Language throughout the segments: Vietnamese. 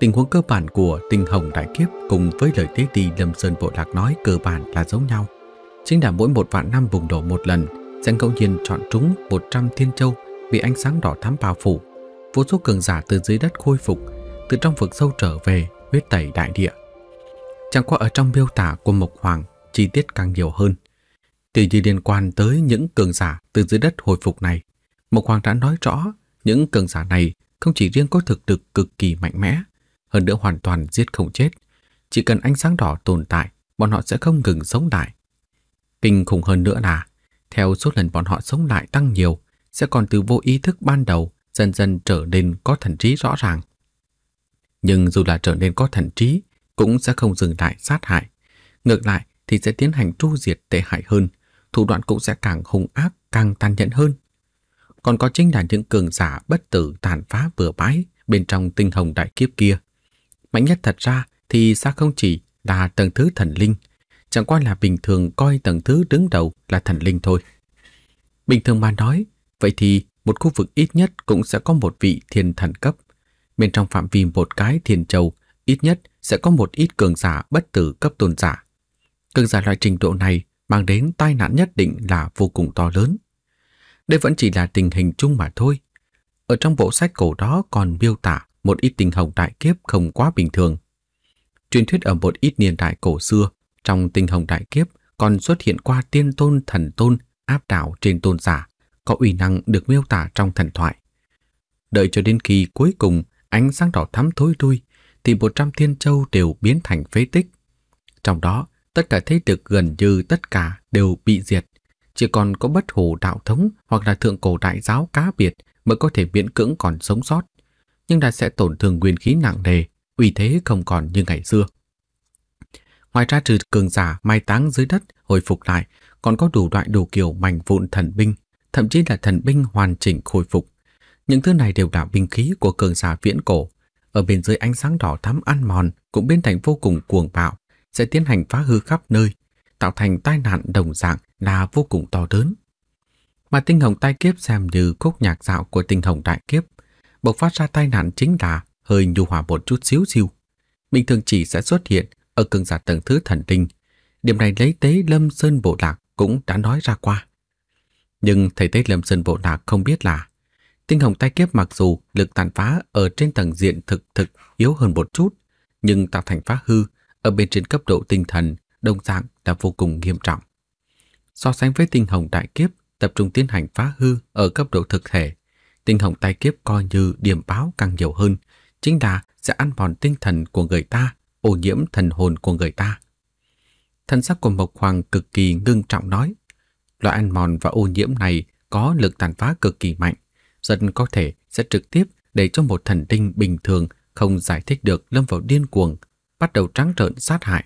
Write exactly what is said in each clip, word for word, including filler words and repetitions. Tình huống cơ bản của Tinh Hồng Đại Kiếp cùng với lời tế ti Lâm Sơn Bộ Lạc nói cơ bản là giống nhau. Chính là mỗi một vạn năm bùng nổ một lần, sẽ ngẫu nhiên chọn trúng một trăm thiên châu bị ánh sáng đỏ thắm bao phủ. Vô số cường giả từ dưới đất khôi phục, từ trong vực sâu trở về, huyết tẩy đại địa. Chẳng qua ở trong miêu tả của Mộc Hoàng, chi tiết càng nhiều hơn. Từ như liên quan tới những cường giả từ dưới đất hồi phục này, Mộc Hoàng đã nói rõ những cường giả này không chỉ riêng có thực lực cực kỳ mạnh mẽ, hơn nữa hoàn toàn giết không chết. Chỉ cần ánh sáng đỏ tồn tại, bọn họ sẽ không ngừng sống lại. Kinh khủng hơn nữa là, theo số lần bọn họ sống lại tăng nhiều, sẽ còn từ vô ý thức ban đầu dần dần trở nên có thần trí rõ ràng. Nhưng dù là trở nên có thần trí, cũng sẽ không dừng lại sát hại. Ngược lại thì sẽ tiến hành tru diệt tệ hại hơn, thủ đoạn cũng sẽ càng hung ác, càng tàn nhẫn hơn. Còn có chính là những cường giả bất tử tàn phá bừa bãi bên trong Tinh Hồng Đại Kiếp kia. Mạnh nhất thật ra thì xác không chỉ là tầng thứ thần linh, chẳng qua là bình thường coi tầng thứ đứng đầu là thần linh thôi. Bình thường mà nói, vậy thì một khu vực ít nhất cũng sẽ có một vị thiên thần cấp. Bên trong phạm vi một cái thiên châu, ít nhất sẽ có một ít cường giả bất tử cấp tôn giả. Cường giả loại trình độ này mang đến tai nạn nhất định là vô cùng to lớn. Đây vẫn chỉ là tình hình chung mà thôi. Ở trong bộ sách cổ đó còn miêu tả một ít Tinh Hồng Đại Kiếp không quá bình thường. Truyền thuyết ở một ít niên đại cổ xưa, trong Tinh Hồng Đại Kiếp còn xuất hiện qua tiên tôn, thần tôn áp đảo trên tôn giả, có uy năng được miêu tả trong thần thoại. Đợi cho đến khi cuối cùng ánh sáng đỏ thắm thối lui, thì một trăm thiên châu đều biến thành phế tích. Trong đó, tất cả thế lực gần như tất cả đều bị diệt. Chỉ còn có Bất Hủ đạo thống hoặc là Thượng Cổ đại giáo cá biệt mới có thể miễn cưỡng còn sống sót, nhưng đã sẽ tổn thương nguyên khí nặng nề, uy thế không còn như ngày xưa. Ngoài ra trừ cường giả mai táng dưới đất hồi phục lại, còn có đủ loại đủ kiểu mảnh vụn thần binh, thậm chí là thần binh hoàn chỉnh khôi phục. Những thứ này đều là binh khí của cường giả viễn cổ, ở bên dưới ánh sáng đỏ thắm ăn mòn cũng biến thành vô cùng cuồng bạo, sẽ tiến hành phá hư khắp nơi, tạo thành tai nạn đồng dạng là vô cùng to lớn. Mà Tinh Hồng Đại Kiếp xem như khúc nhạc dạo của Tinh Hồng Đại Kiếp, bộc phát ra tai nạn chính là hơi nhu hòa một chút xíu xíu. Bình thường chỉ sẽ xuất hiện ở cường giả tầng thứ thần linh. Điểm này lấy Tế Lâm Sơn Bộ Lạc cũng đã nói ra qua. Nhưng thầy Tế Lâm Sơn Bộ Lạc không biết là Tinh Hồng Đại Kiếp mặc dù lực tàn phá ở trên tầng diện thực thực yếu hơn một chút, nhưng tạo thành phá hư ở bên trên cấp độ tinh thần đồng dạng là vô cùng nghiêm trọng. So sánh với Tinh Hồng Đại Kiếp tập trung tiến hành phá hư ở cấp độ thực thể, Tinh Hồng Đại Kiếp coi như điểm báo càng nhiều hơn, chính là sẽ ăn mòn tinh thần của người ta, ô nhiễm thần hồn của người ta. Thần sắc của Mộc Hoàng cực kỳ ngưng trọng nói, loại ăn mòn và ô nhiễm này có lực tàn phá cực kỳ mạnh, dân có thể sẽ trực tiếp để cho một thần tinh bình thường không giải thích được lâm vào điên cuồng, bắt đầu trắng trợn sát hại.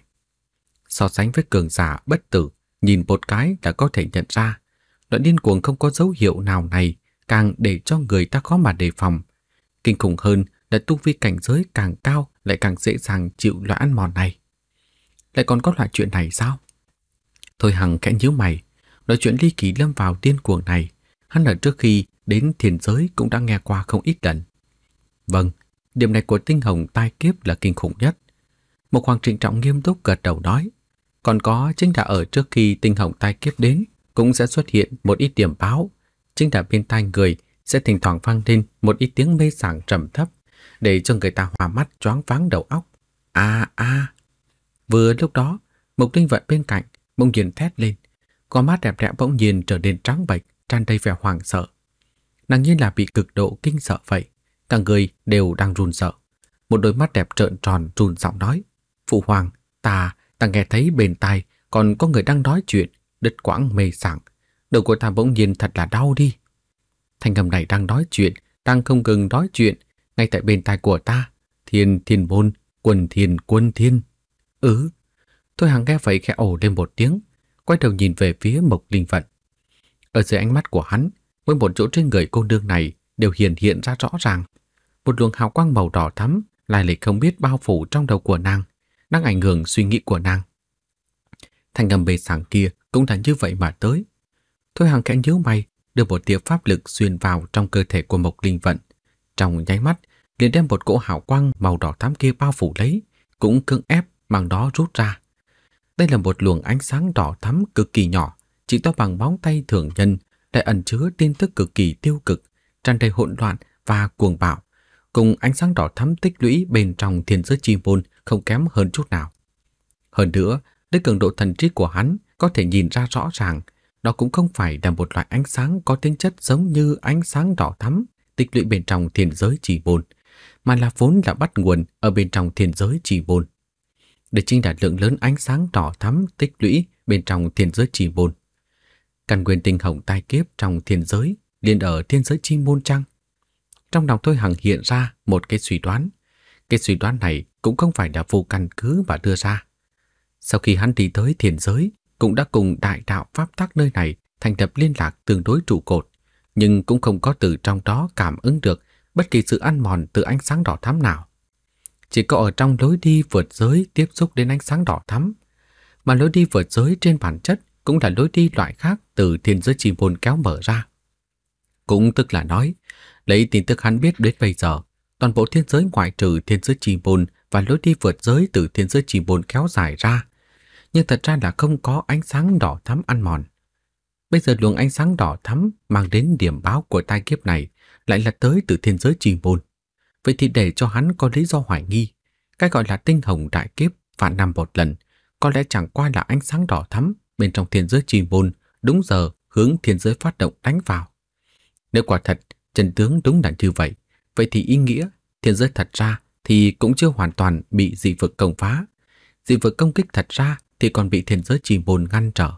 So sánh với cường giả bất tử, nhìn một cái đã có thể nhận ra, loại điên cuồng không có dấu hiệu nào này càng để cho người ta khó mà đề phòng. Kinh khủng hơn là tu vi cảnh giới càng cao lại càng dễ dàng chịu loại ăn mòn này. Lại còn có loại chuyện này sao? Thôi Hằng khẽ nhíu mày, nói chuyện ly kỳ lâm vào điên cuồng này, hắn ở trước khi đến thiên giới cũng đã nghe qua không ít lần. Vâng, điểm này của Tinh Hồng Đại Kiếp là kinh khủng nhất. Mộc Hoàng trịnh trọng nghiêm túc gật đầu nói, còn có chính là ở trước khi Tinh Hồng Đại Kiếp đến cũng sẽ xuất hiện một ít điểm báo, chính là bên tai người sẽ thỉnh thoảng vang lên một ít tiếng mê sảng trầm thấp, để cho người ta hòa mắt choáng váng đầu óc. À à. Vừa lúc đó, Mộc Linh Vận bên cạnh bỗng nhiên thét lên, con mắt đẹp đẽ bỗng nhiên trở nên trắng bệch, tràn đầy vẻ hoảng sợ. Nàng như là bị cực độ kinh sợ vậy, cả người đều đang run sợ. Một đôi mắt đẹp trợn tròn run giọng nói, "Phụ hoàng, ta, ta nghe thấy bên tai còn có người đang nói chuyện, đứt quãng mê sảng, đầu của ta bỗng nhiên thật là đau đi." Thanh âm này đang nói chuyện, đang không ngừng nói chuyện ngay tại bên tai của ta, "Thiên Thiên Môn, Quần Thiên Quân Thiên." Ừ. Thôi Hằng nghe vậy khẽ ồ lên một tiếng, quay đầu nhìn về phía Mộc Linh Vận. Ở dưới ánh mắt của hắn, mỗi một chỗ trên người cô nương này đều hiện hiện ra rõ ràng. Một luồng hào quang màu đỏ thắm lai lịch không biết bao phủ trong đầu của nàng, đang ảnh hưởng suy nghĩ của nàng. Thanh âm bề sảng kia cũng là như vậy mà tới. Thôi Hằng khẽ nhíu mày, đưa một tia pháp lực xuyên vào trong cơ thể của Mộc Linh Vận. Trong nháy mắt, liền đem một cỗ hào quang màu đỏ thắm kia bao phủ lấy, cũng cưỡng ép bằng đó rút ra. Đây là một luồng ánh sáng đỏ thắm cực kỳ nhỏ, chỉ to bằng móng tay thường nhân, lại ẩn chứa tin tức cực kỳ tiêu cực, tràn đầy hỗn loạn và cuồng bạo, cùng ánh sáng đỏ thắm tích lũy bên trong thiên giới chi môn không kém hơn chút nào. Hơn nữa, với cường độ thần trí của hắn có thể nhìn ra rõ ràng, đó cũng không phải là một loại ánh sáng có tính chất giống như ánh sáng đỏ thắm tích lũy bên trong thiên giới chỉ môn, mà là vốn là bắt nguồn ở bên trong thiên giới chỉ môn. Đây chính là lượng lớn ánh sáng đỏ thắm tích lũy bên trong thiên giới chỉ môn. Căn nguyên tinh hồng tai kiếp trong thiên giới liền ở thiên giới chi môn chăng? Trong lòng Thôi Hằng hiện ra một cái suy đoán. Cái suy đoán này cũng không phải là vô căn cứ mà đưa ra. Sau khi hắn đi tới thiên giới, cũng đã cùng đại đạo pháp tắc nơi này thành lập liên lạc tương đối trụ cột, nhưng cũng không có từ trong đó cảm ứng được bất kỳ sự ăn mòn từ ánh sáng đỏ thắm nào. Chỉ có ở trong lối đi vượt giới tiếp xúc đến ánh sáng đỏ thắm, mà lối đi vượt giới trên bản chất cũng là lối đi loại khác từ thiên giới chi môn kéo mở ra. Cũng tức là nói, lấy tin tức hắn biết đến bây giờ, toàn bộ thiên giới ngoại trừ thiên giới chi môn và lối đi vượt giới từ thiên giới chi môn kéo dài ra, nhưng thật ra là không có ánh sáng đỏ thắm ăn mòn. Bây giờ luồng ánh sáng đỏ thắm mang đến điểm báo của tai kiếp này lại là tới từ thiên giới chi môn. Vậy thì để cho hắn có lý do hoài nghi, cái gọi là tinh hồng đại kiếp vạn năm một lần, có lẽ chẳng qua là ánh sáng đỏ thắm bên trong thiên giới chi môn đúng giờ hướng thiên giới phát động đánh vào. Nếu quả thật, chân tướng đúng là như vậy, vậy thì ý nghĩa thiên giới thật ra thì cũng chưa hoàn toàn bị dị vực công phá. Dị vực công kích thật ra thì còn bị thiên giới chi môn ngăn trở.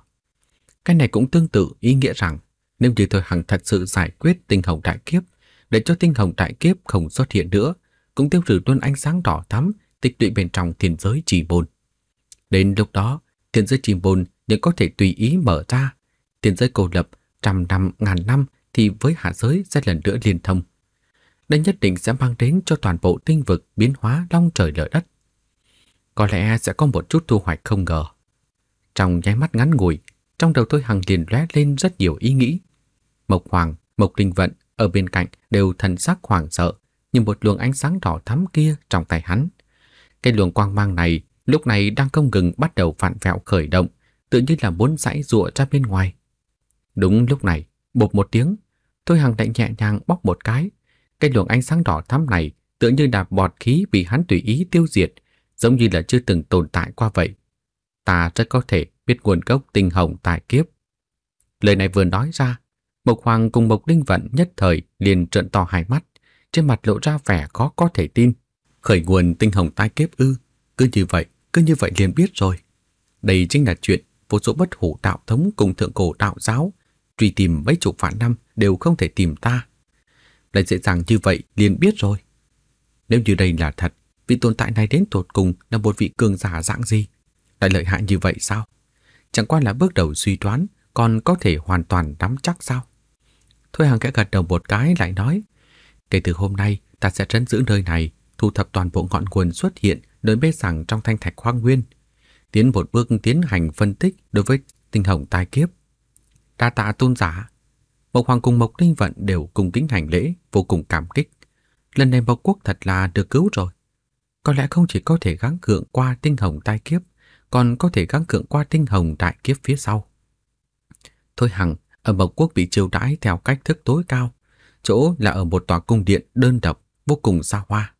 Cái này cũng tương tự ý nghĩa rằng nếu như Thôi Hằng thật sự giải quyết tinh hồng đại kiếp, để cho tinh hồng đại kiếp không xuất hiện nữa, cũng tiêu trừ luôn ánh sáng đỏ thắm tích lũy bên trong thiên giới chi môn. Đến lúc đó, thiên giới chi môn nếu có thể tùy ý mở ra, thiên giới cô lập trăm năm ngàn năm thì với hạ giới sẽ lần nữa liên thông. Đây nhất định sẽ mang đến cho toàn bộ tinh vực biến hóa long trời lở đất. Có lẽ sẽ có một chút thu hoạch không ngờ. Trong nháy mắt ngắn ngủi, trong đầu Tôi Hằng liền lóe lên rất nhiều ý nghĩ. Mộc Hoàng, Mộc Linh Vận ở bên cạnh đều thần sắc hoảng sợ, như một luồng ánh sáng đỏ thắm kia trong tay hắn. Cái luồng quang mang này lúc này đang không ngừng bắt đầu vặn vẹo khởi động, tự như là muốn giãy giụa ra bên ngoài. Đúng lúc này, bột một tiếng, Thôi Hằng lại nhẹ nhàng bóp một cái. Cái luồng ánh sáng đỏ thắm này tựa như là bọt khí bị hắn tùy ý tiêu diệt, giống như là chưa từng tồn tại qua vậy. Ta rất có thể biết nguồn gốc tinh hồng tại kiếp. Lời này vừa nói ra, Mộc Hoàng cùng Mộc Linh Vận nhất thời liền trợn to hai mắt, trên mặt lộ ra vẻ khó có thể tin. Khởi nguồn tinh hồng tai kiếp ư? Cứ như vậy, cứ như vậy liền biết rồi. Đây chính là chuyện vô số bất hủ đạo thống cùng thượng cổ đạo giáo truy tìm mấy chục vạn năm đều không thể tìm ta. Lại dễ dàng như vậy liền biết rồi. Nếu như đây là thật, vị tồn tại này đến tột cùng là một vị cường giả dạng gì? Lại lợi hại như vậy sao? Chẳng qua là bước đầu suy đoán, còn có thể hoàn toàn nắm chắc sao? Thôi Hằng kẽ gật đầu một cái lại nói, kể từ hôm nay ta sẽ trấn giữ nơi này, thu thập toàn bộ ngọn nguồn xuất hiện nơi bế rằng trong thanh thạch hoang nguyên, tiến một bước tiến hành phân tích đối với tinh hồng tai kiếp. Đa tạ tôn giả. Mộc Hoàng cùng Mộc Linh Vận đều cùng kính hành lễ, vô cùng cảm kích. Lần này Mộc Quốc thật là được cứu rồi. Có lẽ không chỉ có thể gắng gượng qua tinh hồng tai kiếp, còn có thể gắng gượng qua tinh hồng đại kiếp phía sau. Thôi Hằng ở Mộc Quốc bị chiêu đãi theo cách thức tối cao, chỗ là ở một tòa cung điện đơn độc vô cùng xa hoa.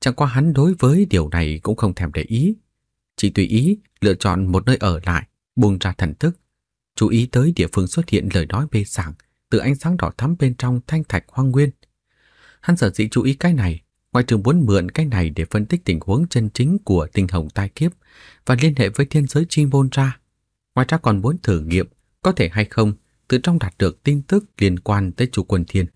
Chẳng qua hắn đối với điều này cũng không thèm để ý, chỉ tùy ý lựa chọn một nơi ở lại, buông ra thần thức, chú ý tới địa phương xuất hiện lời nói bê sảng từ ánh sáng đỏ thắm bên trong thanh thạch hoang nguyên. Hắn sở dĩ chú ý cái này, ngoại trừ muốn mượn cái này để phân tích tình huống chân chính của tinh hồng tai kiếp và liên hệ với thiên giới chi môn ra, ngoài ra còn muốn thử nghiệm có thể hay không từ trong đạt được tin tức liên quan tới chủ quân thiên.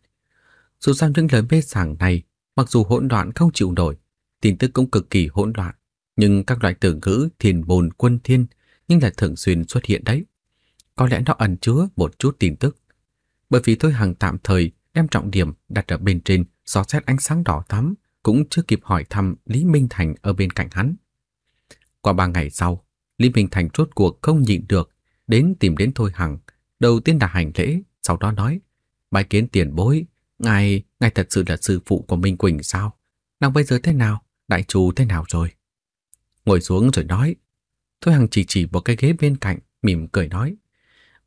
Dù sao những lời mê sảng này, mặc dù hỗn loạn không chịu nổi, tin tức cũng cực kỳ hỗn loạn, nhưng các loại từ ngữ thiền bồn quân thiên nhưng là thường xuyên xuất hiện đấy. Có lẽ nó ẩn chứa một chút tin tức. Bởi vì Thôi Hằng tạm thời đem trọng điểm đặt ở bên trên dò xét ánh sáng đỏ thắm, cũng chưa kịp hỏi thăm Lý Minh Thành ở bên cạnh hắn. Qua ba ngày sau, Lý Minh Thành rốt cuộc không nhịn được, đến tìm đến Thôi Hằng, đầu tiên là hành lễ, sau đó nói, bái kiến tiền bối, ngài, ngài thật sự là sư phụ của Minh Quỳnh sao? nàng bây giờ thế nào, đại trù thế nào rồi? Ngồi xuống rồi nói. Thôi Hằng chỉ chỉ một cái ghế bên cạnh, mỉm cười nói.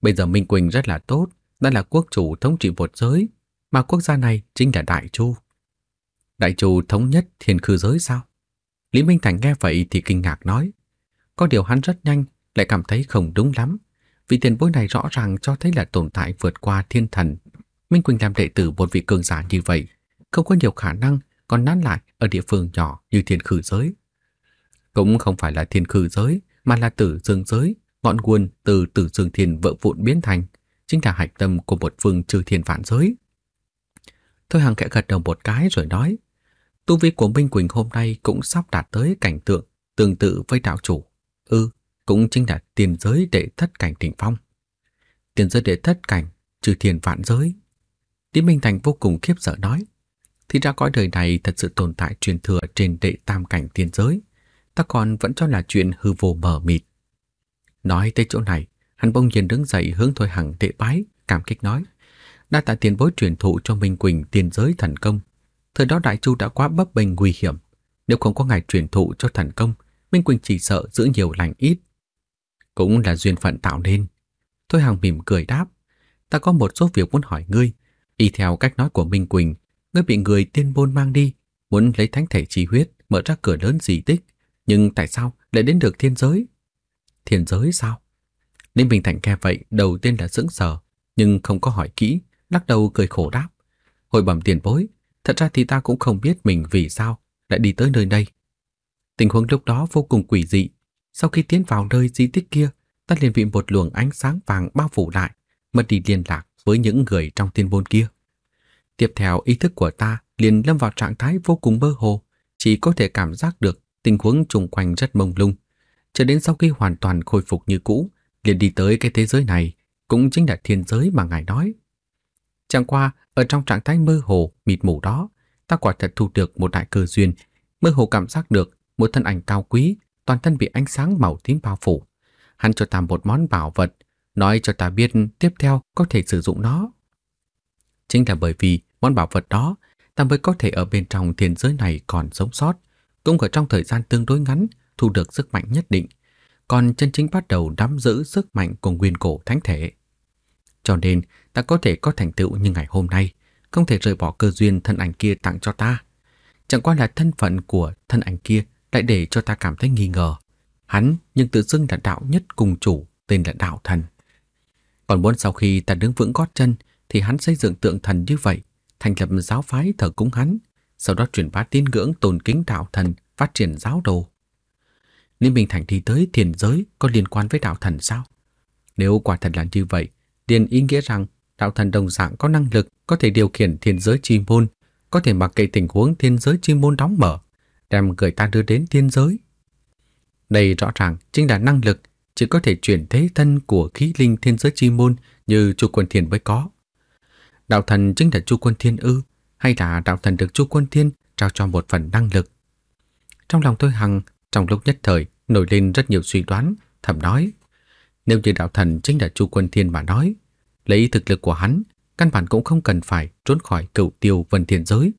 Bây giờ Minh Quỳnh rất là tốt, đã là quốc chủ thống trị một giới, mà quốc gia này chính là Đại Chu. Đại Chu thống nhất thiên khư giới sao? Lý Minh Thành nghe vậy thì kinh ngạc nói. Có điều hắn rất nhanh lại cảm thấy không đúng lắm, vị tiền bối này rõ ràng cho thấy là tồn tại vượt qua thiên thần. Minh Quỳnh làm đệ tử một vị cường giả như vậy, không có nhiều khả năng còn nán lại ở địa phương nhỏ như thiên khư giới. Cũng không phải là thiên khư giới, mà là Tử Dương giới, ngọn nguồn từ Tử Dương Thiên vỡ vụn biến thành, chính là hạch tâm của một phương trừ thiên vạn giới. Thôi Hằng kẽ gật đầu một cái rồi nói. Tu vi của Minh Quỳnh hôm nay cũng sắp đạt tới cảnh tượng tương tự với đạo chủ. Ừ, cũng chính là tiền giới đệ thất cảnh đỉnh phong. Tiền giới đệ thất cảnh, trừ thiên vạn giới. Lý Minh Thành vô cùng khiếp sợ nói. Thì ra cõi đời này thật sự tồn tại truyền thừa trên đệ tam cảnh tiền giới, ta còn vẫn cho là chuyện hư vô mờ mịt. Nói tới chỗ này, hắn bỗng nhiên đứng dậy hướng Thôi Hằng đệ bái, cảm kích nói. Đa tạ tiền bối truyền thụ cho Minh Quỳnh tiền giới thần công. Thời đó Đại Chu đã quá bấp bênh nguy hiểm, nếu không có ngài truyền thụ cho thần công, Minh Quỳnh chỉ sợ giữ nhiều lành ít. Cũng là duyên phận tạo nên. Thôi Hằng mỉm cười đáp. Ta có một số việc muốn hỏi ngươi. Y theo cách nói của Minh Quỳnh, ngươi bị người tiên môn mang đi, muốn lấy thánh thể chi huyết mở ra cửa lớn di tích, nhưng tại sao lại đến được thiên giới? Thiên giới sao? Ninh Bình Thành nghe vậy đầu tiên là sững sờ, nhưng không có hỏi kỹ, lắc đầu cười khổ đáp. Hồi bẩm tiền bối, thật ra thì ta cũng không biết mình vì sao lại đi tới nơi đây. Tình huống lúc đó vô cùng quỷ dị. Sau khi tiến vào nơi di tích kia, ta liền bị một luồng ánh sáng vàng bao phủ lại, mất đi liên lạc với những người trong tiên môn kia. Tiếp theo ý thức của ta liền lâm vào trạng thái vô cùng mơ hồ, chỉ có thể cảm giác được tình huống xung quanh rất mông lung. Cho đến sau khi hoàn toàn khôi phục như cũ, liền đi tới cái thế giới này, cũng chính là thiên giới mà ngài nói. Chẳng qua, ở trong trạng thái mơ hồ, mịt mù đó, ta quả thật thu được một đại cơ duyên. Mơ hồ cảm giác được một thân ảnh cao quý, toàn thân bị ánh sáng màu tím bao phủ. Hắn cho ta một món bảo vật, nói cho ta biết tiếp theo có thể sử dụng nó. Chính là bởi vì món bảo vật đó, ta mới có thể ở bên trong thiên giới này còn sống sót, cũng ở trong thời gian tương đối ngắn thu được sức mạnh nhất định, còn chân chính bắt đầu nắm giữ sức mạnh của nguyên cổ thánh thể. Cho nên ta có thể có thành tựu như ngày hôm nay, không thể rời bỏ cơ duyên thân ảnh kia tặng cho ta. Chẳng qua là thân phận của thân ảnh kia lại để cho ta cảm thấy nghi ngờ. Hắn nhưng tự xưng là đạo nhất cùng chủ, tên là đạo thần. Còn muốn sau khi ta đứng vững gót chân thì hắn xây dựng tượng thần như vậy, thành lập giáo phái thờ cúng hắn, sau đó truyền bá tín ngưỡng tôn kính đạo thần, phát triển giáo đồ. Ninh Bình Thành đi tới thiên giới có liên quan với đạo thần sao? Nếu quả thật là như vậy, liền ý nghĩa rằng đạo thần đồng dạng có năng lực có thể điều khiển thiên giới chi môn, có thể mặc kệ tình huống thiên giới chi môn đóng mở, đem người ta đưa đến thiên giới. Đây rõ ràng chính là năng lực chỉ có thể chuyển thế thân của khí linh thiên giới chi môn như Chu Quân Thiên mới có. Đạo thần chính là Chu Quân Thiên ư? Hay là đạo thần được Chu Quân Thiên trao cho một phần năng lực? Trong lòng Thôi Hằng trong lúc nhất thời nổi lên rất nhiều suy đoán, thầm nói. Nếu như đạo thần chính là Chu Quân Thiên mà nói, lấy thực lực của hắn, căn bản cũng không cần phải trốn khỏi cửu tiêu vân thiên giới.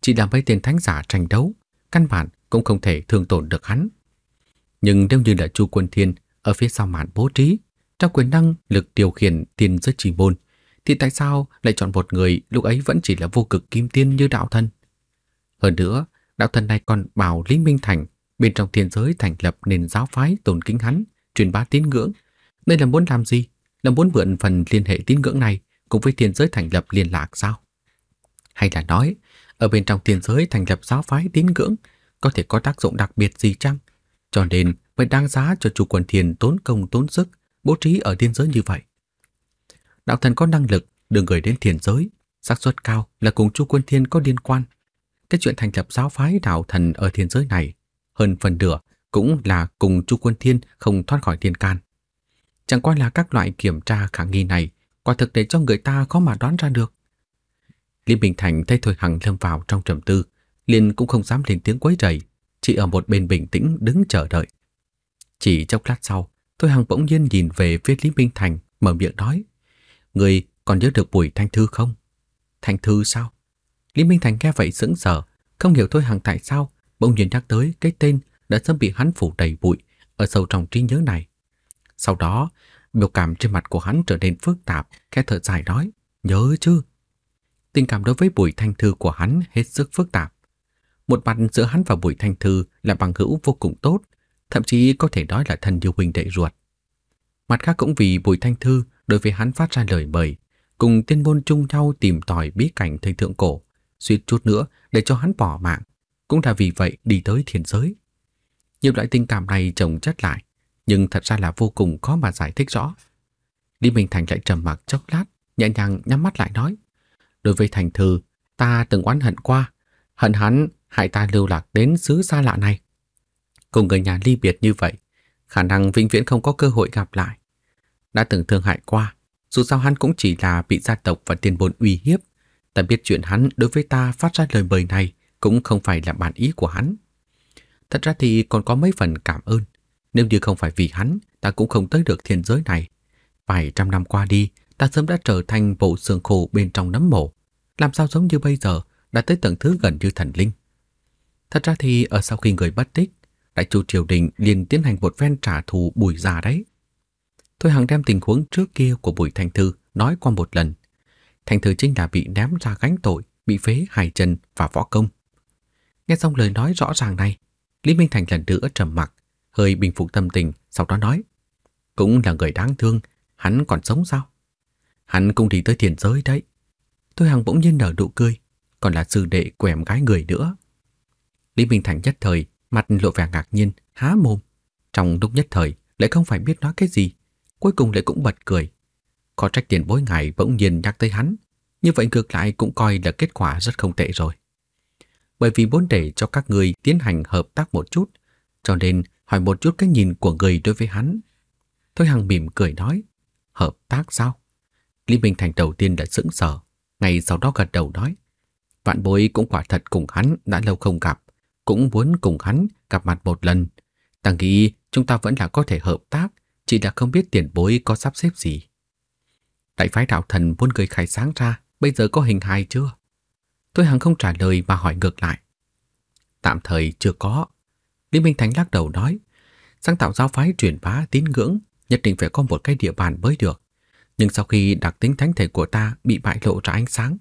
Chỉ là mấy tên thánh giả tranh đấu, căn bản cũng không thể thương tổn được hắn. Nhưng nếu như là Chu Quân Thiên ở phía sau màn bố trí, trong quyền năng lực điều khiển thiên giới chi môn, thì tại sao lại chọn một người lúc ấy vẫn chỉ là vô cực kim tiên như đạo thần? Hơn nữa, đạo thần này còn bảo Lý Minh Thành bên trong thiên giới thành lập nền giáo phái tôn kính hắn, truyền bá tín ngưỡng. Đây là muốn làm gì? Là muốn mượn phần liên hệ tín ngưỡng này cùng với thiên giới thành lập liên lạc sao? Hay là nói, ở bên trong thiên giới thành lập giáo phái tín ngưỡng có thể có tác dụng đặc biệt gì chăng? Cho nên mới đáng giá cho Chu Quân Thiên tốn công tốn sức bố trí ở thiên giới như vậy. Đạo thần có năng lực đưa người đến thiên giới, xác suất cao là cùng Chu Quân Thiên có liên quan. Cái chuyện thành lập giáo phái đạo thần ở thiên giới này hơn phần nửa cũng là cùng Chu Quân Thiên không thoát khỏi thiên can. Chẳng qua là các loại kiểm tra khả nghi này quả thực để cho người ta khó mà đoán ra được. Lý Bình Thành thấy Thôi Hằng lâm vào trong trầm tư, liền cũng không dám lên tiếng quấy rầy, chỉ ở một bên bình tĩnh đứng chờ đợi. Chỉ chốc lát sau, Thôi Hằng bỗng nhiên nhìn về phía Lý Bình Thành, mở miệng nói. Người còn nhớ được Bùi Thanh Thư không? Thanh Thư sao? Lý Minh Thành nghe vậy sững sờ, Không hiểu Thôi Hằng tại sao bỗng nhiên nhắc tới cái tên đã sớm bị hắn phủ đầy bụi ở sâu trong trí nhớ này. Sau đó, biểu cảm trên mặt của hắn trở nên phức tạp, khẽ thở dài nói, nhớ chứ. Tình cảm đối với Bùi Thanh Thư của hắn hết sức phức tạp. Một mặt giữa hắn và Bùi Thanh Thư là bằng hữu vô cùng tốt, thậm chí có thể nói là thân yêu huynh đệ ruột. Mặt khác cũng vì Bùi Thanh Thư đối với hắn phát ra lời mời, cùng tiên môn chung nhau tìm tòi bí cảnh thời thượng cổ, suýt chút nữa để cho hắn bỏ mạng, cũng là vì vậy đi tới thiên giới. Nhiều loại tình cảm này chồng chất lại, nhưng thật ra là vô cùng khó mà giải thích rõ. Lý Minh Thành lại trầm mặc chốc lát, nhẹ nhàng nhắm mắt lại nói, đối với Thành Thư, ta từng oán hận qua, hận hắn hại ta lưu lạc đến xứ xa lạ này. Cùng người nhà ly biệt như vậy, khả năng vĩnh viễn không có cơ hội gặp lại. Đã từng thương hại qua, dù sao hắn cũng chỉ là bị gia tộc và tiền bối uy hiếp. Ta biết chuyện hắn đối với ta phát ra lời mời này cũng không phải là bản ý của hắn. Thật ra thì còn có mấy phần cảm ơn. Nếu như không phải vì hắn, ta cũng không tới được thiên giới này. Vài trăm năm qua đi, ta sớm đã trở thành bộ xương khô bên trong nấm mộ. Làm sao giống như bây giờ, đã tới tầng thứ gần như thần linh. Thật ra thì ở sau khi người bất tích, Đại Chu triều đình liền tiến hành một phen trả thù Bùi già đấy. Thôi Hằng đem tình huống trước kia của Bùi Thanh Thư nói qua một lần. Thanh Thư chính là bị ném ra gánh tội, bị phế hài chân và võ công. Nghe xong lời nói rõ ràng này, Lý Minh Thành lần nữa trầm mặc, hơi bình phục tâm tình, sau đó nói, cũng là người đáng thương, hắn còn sống sao? Hắn cũng đi tới thiên giới đấy. Thôi Hằng bỗng nhiên nở nụ cười, còn là sư đệ của em gái người nữa. Lý Minh Thành nhất thời mặt lộ vẻ ngạc nhiên, há mồm. Trong lúc nhất thời lại không phải biết nói cái gì, cuối cùng lại cũng bật cười. Có trách tiền bối ngài bỗng nhiên nhắc tới hắn, như vậy ngược lại cũng coi là kết quả rất không tệ rồi. Bởi vì muốn để cho các người tiến hành hợp tác một chút, cho nên hỏi một chút cái nhìn của người đối với hắn. Thôi Hằng mỉm cười nói, hợp tác sao? Lý Minh Thành đầu tiên đã sững sờ, ngay sau đó gật đầu nói, vạn bối cũng quả thật cùng hắn đã lâu không gặp, cũng muốn cùng hắn gặp mặt một lần. Ta nghĩ chúng ta vẫn là có thể hợp tác, chỉ là không biết tiền bối có sắp xếp gì. Đại phái đạo thần buôn cười khai sáng ra, bây giờ có hình hài chưa? Tôi hẳn không trả lời mà hỏi ngược lại. Tạm thời chưa có. Lý Minh Thành lắc đầu nói, sáng tạo giáo phái truyền bá tín ngưỡng nhất định phải có một cái địa bàn mới được. Nhưng sau khi đặc tính thánh thể của ta bị bại lộ ra ánh sáng,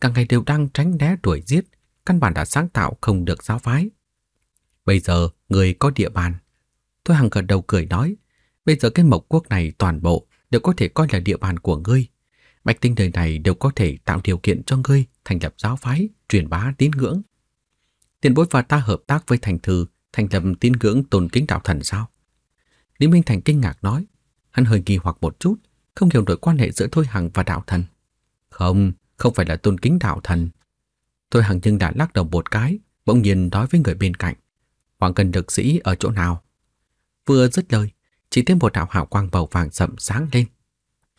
càng ngày đều đang tránh né đuổi giết, căn bản đã sáng tạo không được giáo phái. Bây giờ người có địa bàn. Thôi Hằng gật đầu cười nói, bây giờ cái mộc quốc này toàn bộ đều có thể coi là địa bàn của ngươi. Bạch tinh đời này đều có thể tạo điều kiện cho ngươi thành lập giáo phái, truyền bá tín ngưỡng. Tiền bối và ta hợp tác với Thành Thư thành lập tín ngưỡng tôn kính đạo thần sao? Lý Minh Thành kinh ngạc nói, hắn hơi nghi hoặc một chút, không hiểu nổi quan hệ giữa Thôi Hằng và đạo thần. Không, không phải là tôn kính đạo thần. Thôi Hằng nhưng đã lắc đầu một cái, bỗng nhiên nói với người bên cạnh, Hoàng Cần Lực Sĩ ở chỗ nào? Vừa dứt lời, chỉ thêm một đạo hào quang màu vàng sậm sáng lên.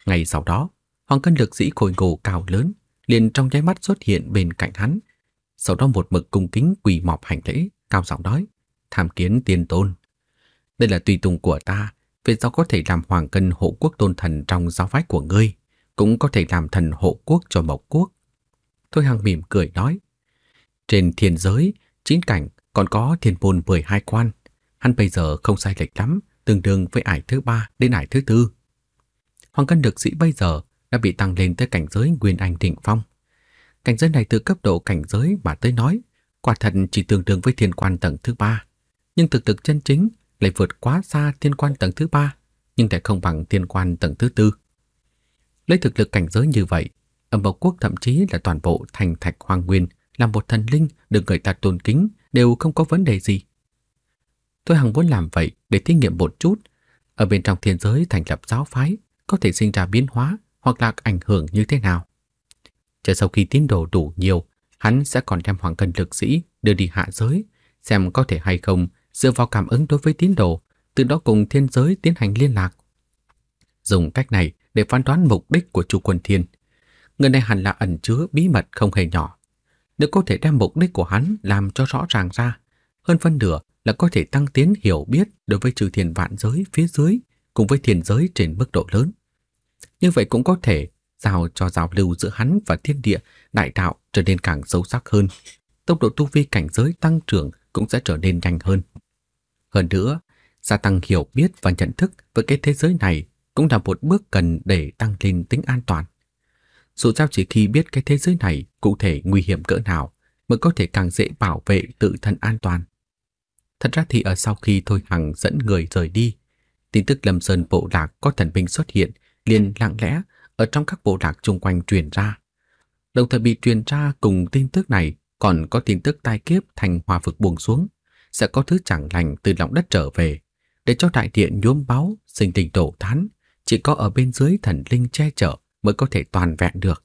Ngay sau đó, Hoàng Cần Lực Sĩ khôi ngô cao lớn liền trong nháy mắt xuất hiện bên cạnh hắn, sau đó một mực cung kính quỳ mọp hành lễ, cao giọng nói, tham kiến tiên tôn. Đây là tùy tùng của ta, về sau có thể làm Hoàng Cần hộ quốc tôn thần trong giáo phái của ngươi, cũng có thể làm thần hộ quốc cho Mộc quốc. Thôi Hằng mỉm cười nói, trên thiên giới, chín cảnh còn có thiên môn mười hai quan. Hắn bây giờ không sai lệch lắm, tương đương với ải thứ ba đến ải thứ tư. Hoàng Cân Lực Sĩ bây giờ đã bị tăng lên tới cảnh giới Nguyên Anh Đỉnh Phong. Cảnh giới này từ cấp độ cảnh giới mà tới nói, quả thật chỉ tương đương với thiên quan tầng thứ ba. Nhưng thực lực chân chính lại vượt quá xa thiên quan tầng thứ ba, nhưng lại không bằng thiên quan tầng thứ tư. Lấy thực lực cảnh giới như vậy, ở Mộc Quốc thậm chí là toàn bộ thành Thạch Hoang Nguyên, là một thần linh được người ta tôn kính đều không có vấn đề gì. Tôi hằng muốn làm vậy để thí nghiệm một chút, ở bên trong thiên giới thành lập giáo phái có thể sinh ra biến hóa hoặc là ảnh hưởng như thế nào. Chờ sau khi tín đồ đủ nhiều, hắn sẽ còn đem Hoàng Cân Lực Sĩ đưa đi hạ giới, xem có thể hay không dựa vào cảm ứng đối với tín đồ, từ đó cùng thiên giới tiến hành liên lạc. Dùng cách này để phán đoán mục đích của Chu Quân Thiên. Người này hẳn là ẩn chứa bí mật không hề nhỏ. Nếu có thể đem mục đích của hắn làm cho rõ ràng ra, hơn phân nửa là có thể tăng tiến hiểu biết đối với trừ thiên vạn giới phía dưới cùng với thiên giới trên mức độ lớn. Như vậy cũng có thể giao cho giao lưu giữa hắn và thiên địa đại đạo trở nên càng sâu sắc hơn, tốc độ tu vi cảnh giới tăng trưởng cũng sẽ trở nên nhanh hơn. Hơn nữa, gia tăng hiểu biết và nhận thức về cái thế giới này cũng là một bước cần để tăng lên tính an toàn. Dù sao chỉ khi biết cái thế giới này cụ thể nguy hiểm cỡ nào mới có thể càng dễ bảo vệ tự thân an toàn. Thật ra thì ở sau khi Thôi Hằng dẫn người rời đi, tin tức Lâm Sơn bộ lạc có thần binh xuất hiện liền lặng lẽ ở trong các bộ lạc chung quanh truyền ra. Đồng thời bị truyền ra cùng tin tức này còn có tin tức tai kiếp thành hòa vực buông xuống, sẽ có thứ chẳng lành từ lòng đất trở về, để cho đại địa nhuốm máu, sinh linh đổ thán, chỉ có ở bên dưới thần linh che chở mới có thể toàn vẹn được.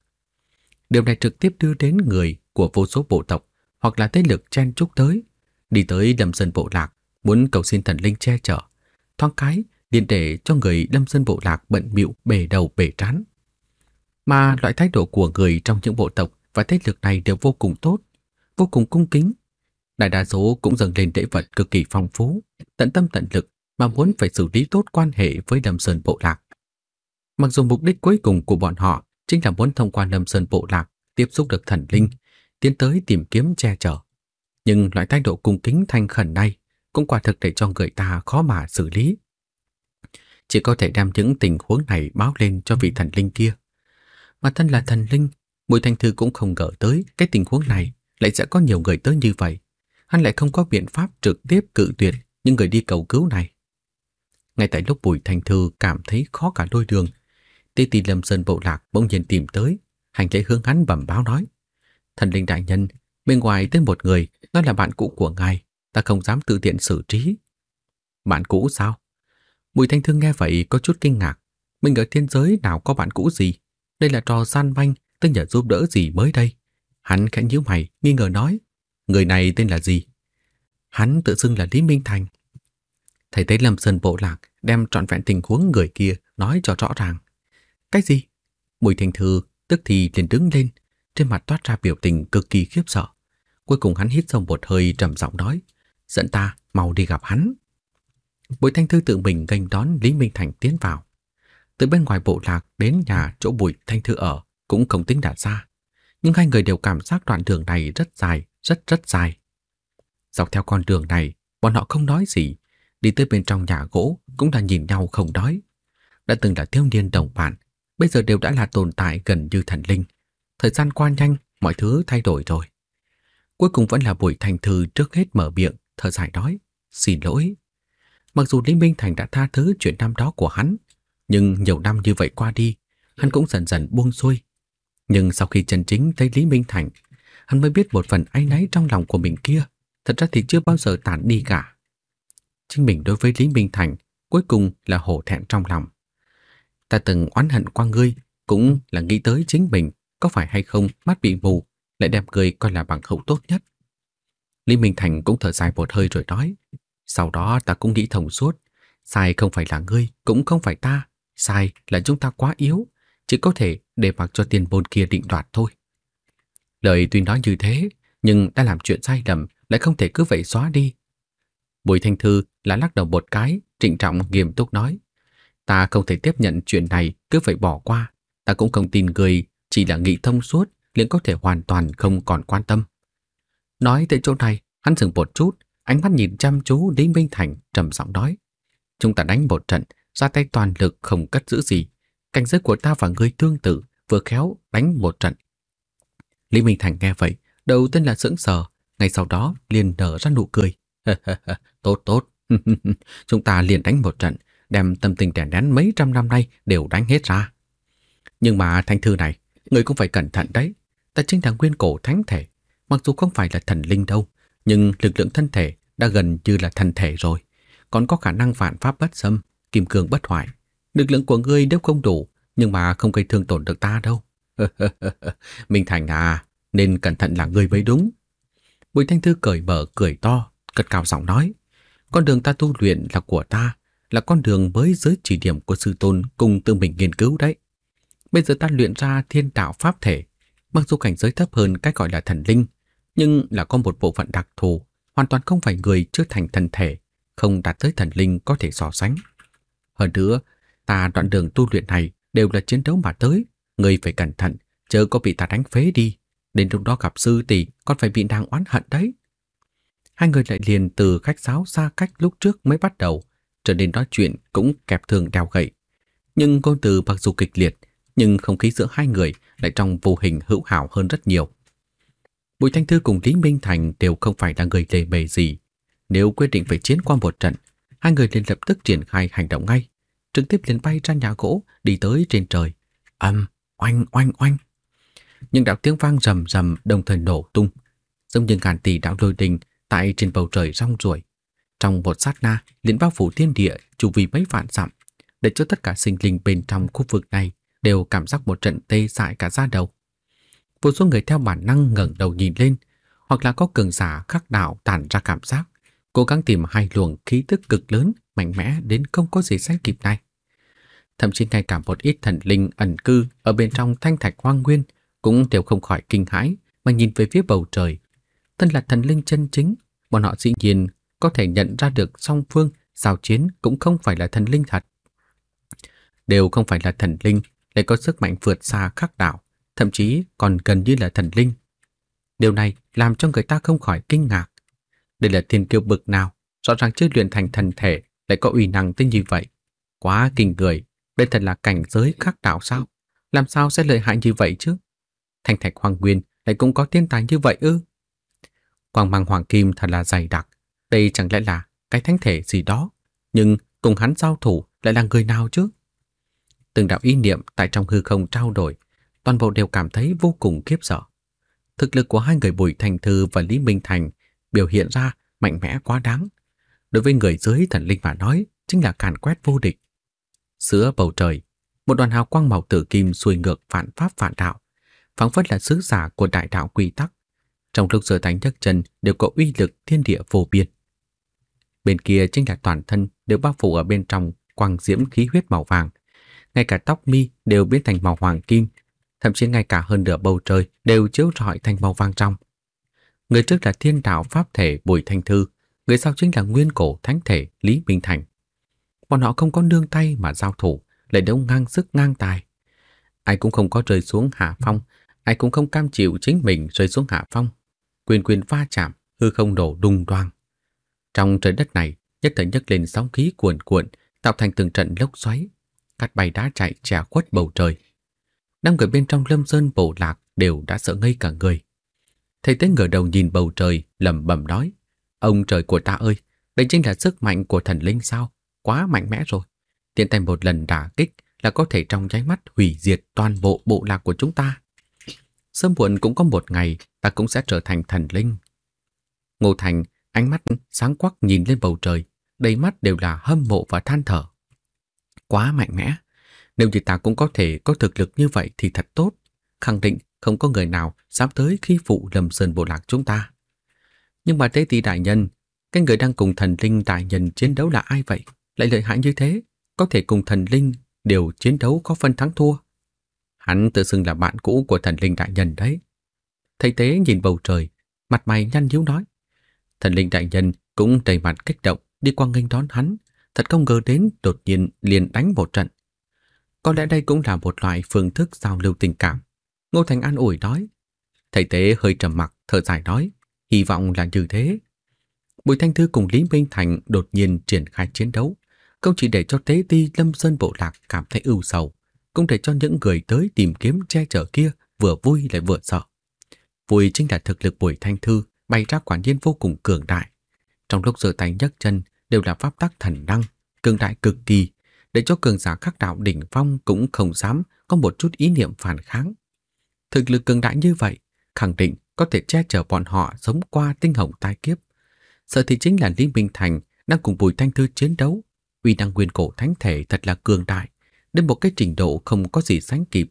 Điều này trực tiếp đưa đến người của vô số bộ tộc hoặc là thế lực chen chúc tới, đi tới Lâm Sơn bộ lạc muốn cầu xin thần linh che chở, thoáng cái liền để cho người Lâm Sơn bộ lạc bận bịu bể đầu bể trán. Mà loại thái độ của người trong những bộ tộc và thế lực này đều vô cùng tốt, vô cùng cung kính. Đại đa số cũng dâng lên lễ vật cực kỳ phong phú, tận tâm tận lực mà muốn phải xử lý tốt quan hệ với Lâm Sơn bộ lạc. Mặc dù mục đích cuối cùng của bọn họ chính là muốn thông qua Lâm Sơn bộ lạc tiếp xúc được thần linh, tiến tới tìm kiếm che chở, nhưng loại thái độ cung kính thành khẩn này cũng quả thực để cho người ta khó mà xử lý. Chỉ có thể đem những tình huống này báo lên cho vị thần linh kia. Mà thân là thần linh, Bùi Thanh Thư cũng không ngờ tới cái tình huống này lại sẽ có nhiều người tới như vậy. Hắn lại không có biện pháp trực tiếp cự tuyệt những người đi cầu cứu này. Ngay tại lúc Bùi Thanh Thư cảm thấy khó cả đôi đường, Tỷ tỷ Lâm Sơn bộ lạc bỗng nhiên tìm tới, hành lễ hướng hắn bẩm báo nói: "Thần linh đại nhân, bên ngoài tới một người, nói là bạn cũ của ngài, ta không dám tự tiện xử trí." "Bạn cũ sao?" Bùi Thanh Thư nghe vậy có chút kinh ngạc, mình ở thiên giới nào có bạn cũ gì, đây là trò gian manh tới nhờ giúp đỡ gì mới đây. Hắn khẽ nhíu mày, nghi ngờ nói: "Người này tên là gì?" Hắn tự xưng là Lý Minh Thành. Thầy tế Lâm Sơn bộ lạc đem trọn vẹn tình huống người kia nói cho rõ ràng. "Cái gì?" Bùi Thanh Thư tức thì liền đứng lên, trên mặt toát ra biểu tình cực kỳ khiếp sợ. Cuối cùng hắn hít sâu một hơi, trầm giọng nói: "Dẫn ta mau đi gặp hắn." Bùi Thanh Thư tự mình nghênh đón Lý Minh Thành tiến vào. Từ bên ngoài bộ lạc đến nhà chỗ Bùi Thanh Thư ở cũng không tính đã xa, nhưng hai người đều cảm giác đoạn đường này rất dài, rất rất dài. Dọc theo con đường này, bọn họ không nói gì, đi tới bên trong nhà gỗ cũng là nhìn nhau không nói. Đã từng là thiếu niên đồng bạn, bây giờ đều đã là tồn tại gần như thần linh. Thời gian qua nhanh, mọi thứ thay đổi rồi. Cuối cùng vẫn là Bùi Thanh Thư trước hết mở miệng, thở dài nói: "Xin lỗi." Mặc dù Lý Minh Thành đã tha thứ chuyện năm đó của hắn, nhưng nhiều năm như vậy qua đi, hắn cũng dần dần buông xuôi. Nhưng sau khi chân chính thấy Lý Minh Thành, hắn mới biết một phần áy náy trong lòng của mình kia thật ra thì chưa bao giờ tản đi cả. Chính mình đối với Lý Minh Thành cuối cùng là hổ thẹn trong lòng. "Ta từng oán hận qua ngươi, cũng là nghĩ tới chính mình có phải hay không mắt bị mù, lại đem ngươi coi là bằng hữu tốt nhất." Lý Minh Thành cũng thở dài một hơi rồi nói: "Sau đó ta cũng nghĩ thông suốt, sai không phải là ngươi, cũng không phải ta, sai là chúng ta quá yếu, chỉ có thể để mặc cho tiền bôn kia định đoạt thôi." Lời tuy nói như thế, nhưng đã làm chuyện sai lầm lại không thể cứ vậy xóa đi. Bùi Thanh Thư là lắc đầu một cái, trịnh trọng nghiêm túc nói: "Ta không thể tiếp nhận chuyện này cứ vậy bỏ qua, ta cũng không tin người chỉ là nghĩ thông suốt liền có thể hoàn toàn không còn quan tâm." Nói tới chỗ này, hắn dừng một chút, ánh mắt nhìn chăm chú Lý Minh Thành, trầm giọng nói: "Chúng ta đánh một trận, ra tay toàn lực không cất giữ gì, cảnh giới của ta và ngươi tương tự, vừa khéo đánh một trận." Lý Minh Thành nghe vậy, đầu tiên là sững sờ, ngay sau đó liền nở ra nụ cười. "Tốt tốt, chúng ta liền đánh một trận, đem tâm tình đè nén mấy trăm năm nay đều đánh hết ra. Nhưng mà Thanh Thư này, ngươi cũng phải cẩn thận đấy, ta chính là nguyên cổ thánh thể, mặc dù không phải là thần linh đâu, nhưng lực lượng thân thể đã gần như là thần thể rồi, còn có khả năng vạn pháp bất xâm, kim cương bất hoại. Lực lượng của ngươi nếu không đủ, nhưng mà không gây thương tổn được ta đâu." "Minh Thành à, nên cẩn thận là ngươi mới đúng." Bùi Thanh Thư cởi mở cười to, cất cao giọng nói: "Con đường ta tu luyện là của ta, là con đường mới dưới chỉ điểm của sư tôn cùng tự mình nghiên cứu đấy. Bây giờ ta luyện ra thiên đạo pháp thể, mặc dù cảnh giới thấp hơn cái gọi là thần linh, nhưng là có một bộ phận đặc thù, hoàn toàn không phải người chưa thành thần thể, không đạt tới thần linh có thể so sánh. Hơn nữa, ta đoạn đường tu luyện này đều là chiến đấu mà tới, ngươi phải cẩn thận, chớ có bị ta đánh phế đi. Đến lúc đó gặp sư tỷ con phải bị nàng oán hận đấy. Hai người lại liền từ khách sáo xa cách lúc trước mới bắt đầu, trở nên nói chuyện cũng kẹp thường đeo gậy. Nhưng ngôn từ mặc dù kịch liệt, nhưng không khí giữa hai người lại trong vô hình hữu hảo hơn rất nhiều. Bùi Thanh Thư cùng Lý Minh Thành đều không phải là người lề mề gì. Nếu quyết định phải chiến qua một trận, hai người liền lập tức triển khai hành động ngay, trực tiếp liền bay ra nhà gỗ đi tới trên trời. Ầm, um, oanh oanh oanh. Những đạo tiếng vang rầm rầm đồng thời nổ tung, giống như ngàn tỷ đạo lôi đình tại trên bầu trời rong ruổi. Trong một sát na liền bao phủ thiên địa chu vi mấy vạn dặm, để cho tất cả sinh linh bên trong khu vực này đều cảm giác một trận tê dại cả da đầu. Vô số người theo bản năng ngẩng đầu nhìn lên, hoặc là có cường giả khác đạo tản ra cảm giác, cố gắng tìm hai luồng khí tức cực lớn, mạnh mẽ đến không có gì sánh kịp này. Thậm chí ngay cả một ít thần linh ẩn cư ở bên trong thanh thạch hoang nguyên cũng đều không khỏi kinh hãi mà nhìn về phía bầu trời. Thân là thần linh chân chính, bọn họ dĩ nhiên có thể nhận ra được song phương giao chiến cũng không phải là thần linh thật. Đều không phải là thần linh, lại có sức mạnh vượt xa khác đạo, thậm chí còn gần như là thần linh. Điều này làm cho người ta không khỏi kinh ngạc. Đây là thiên kiêu bực nào, rõ ràng chưa luyện thành thần thể lại có uy năng tới như vậy. Quá kinh người, đây thật là cảnh giới khác đạo sao? Làm sao sẽ lợi hại như vậy chứ? Thanh thạch hoàng nguyên lại cũng có thiên tài như vậy ư? Quang mang hoàng kim thật là dày đặc, đây chẳng lẽ là cái thánh thể gì đó, nhưng cùng hắn giao thủ lại là người nào chứ? Từng đạo ý niệm tại trong hư không trao đổi, toàn bộ đều cảm thấy vô cùng khiếp sợ. Thực lực của hai người Bùi Thanh Thư và Lý Minh Thành biểu hiện ra mạnh mẽ quá đáng. Đối với người dưới thần linh mà nói, chính là càn quét vô địch. Giữa bầu trời, một đoàn hào quang màu tử kim xuôi ngược phản pháp phản đạo, phảng phất là sứ giả của đại đạo quy tắc. Trong lúc giơ tay nhấc chân đều có uy lực thiên địa vô biên. Bên kia chính là toàn thân đều bao phủ ở bên trong quang diễm khí huyết màu vàng, ngay cả tóc mi đều biến thành màu hoàng kim, thậm chí ngay cả hơn nửa bầu trời đều chiếu rọi thành màu vàng trong. Người trước là thiên đạo pháp thể Bùi Thanh Thư, người sau chính là nguyên cổ thánh thể Lý Minh Thành. Bọn họ không có nương tay mà giao thủ, lại đấu ngang sức ngang tài. Ai cũng không có rơi xuống hạ phong, ai cũng không cam chịu chính mình rơi xuống hạ phong. Quyền quyền va chạm, hư không đổ đùng đoang. Trong trời đất này, nhất thời nhấc lên sóng khí cuồn cuộn, tạo thành từng trận lốc xoáy, cắt bay đá chạy chà khuất bầu trời. Năm người bên trong Lâm Sơn bộ lạc đều đã sợ ngây cả người. Thầy Tế ngửa đầu nhìn bầu trời, lẩm bẩm nói: "Ông trời của ta ơi, đây chính là sức mạnh của thần linh sao? Quá mạnh mẽ rồi. Tiện tay một lần đả kích là có thể trong nháy mắt hủy diệt toàn bộ bộ lạc của chúng ta. Sớm muộn cũng có một ngày ta cũng sẽ trở thành thần linh." Ngô Thành ánh mắt sáng quắc nhìn lên bầu trời, đầy mắt đều là hâm mộ và than thở. Quá mạnh mẽ, nếu như ta cũng có thể có thực lực như vậy thì thật tốt, khẳng định không có người nào dám tới khi phụ Lâm Sơn bộ lạc chúng ta. Nhưng mà Tế Tỳ đại nhân, cái người đang cùng thần linh đại nhân chiến đấu là ai vậy? Lại lợi hại như thế, có thể cùng thần linh đều chiến đấu có phân thắng thua. Hắn tự xưng là bạn cũ của thần linh đại nhân đấy. Thầy Tế nhìn bầu trời, mặt mày nhăn nhíu nói. Thần linh đại nhân cũng đầy mặt kích động đi qua nghênh đón hắn, thật không ngờ đến đột nhiên liền đánh một trận. Có lẽ đây cũng là một loại phương thức giao lưu tình cảm, Ngô Thành an ủi nói. Thầy Tế hơi trầm mặc, thở dài nói, hy vọng là như thế. Bùi Thanh Thư cùng Lý Minh Thành đột nhiên triển khai chiến đấu, không chỉ để cho Tế Ti Lâm Sơn bộ lạc cảm thấy ưu sầu, cũng để cho những người tới tìm kiếm che chở kia vừa vui lại vừa sợ. Vui chính là thực lực Bùi Thanh Thư bày ra quả nhiên vô cùng cường đại. Trong lúc giơ tay nhấc chân đều là pháp tắc thần năng, cường đại cực kỳ, để cho cường giả các đạo đỉnh phong cũng không dám có một chút ý niệm phản kháng. Thực lực cường đại như vậy, khẳng định có thể che chở bọn họ sống qua tinh hồng tai kiếp. Sợ thì chính là Lý Minh Thành đang cùng Bùi Thanh Thư chiến đấu, uy năng nguyên cổ thánh thể thật là cường đại, đến một cái trình độ không có gì sánh kịp,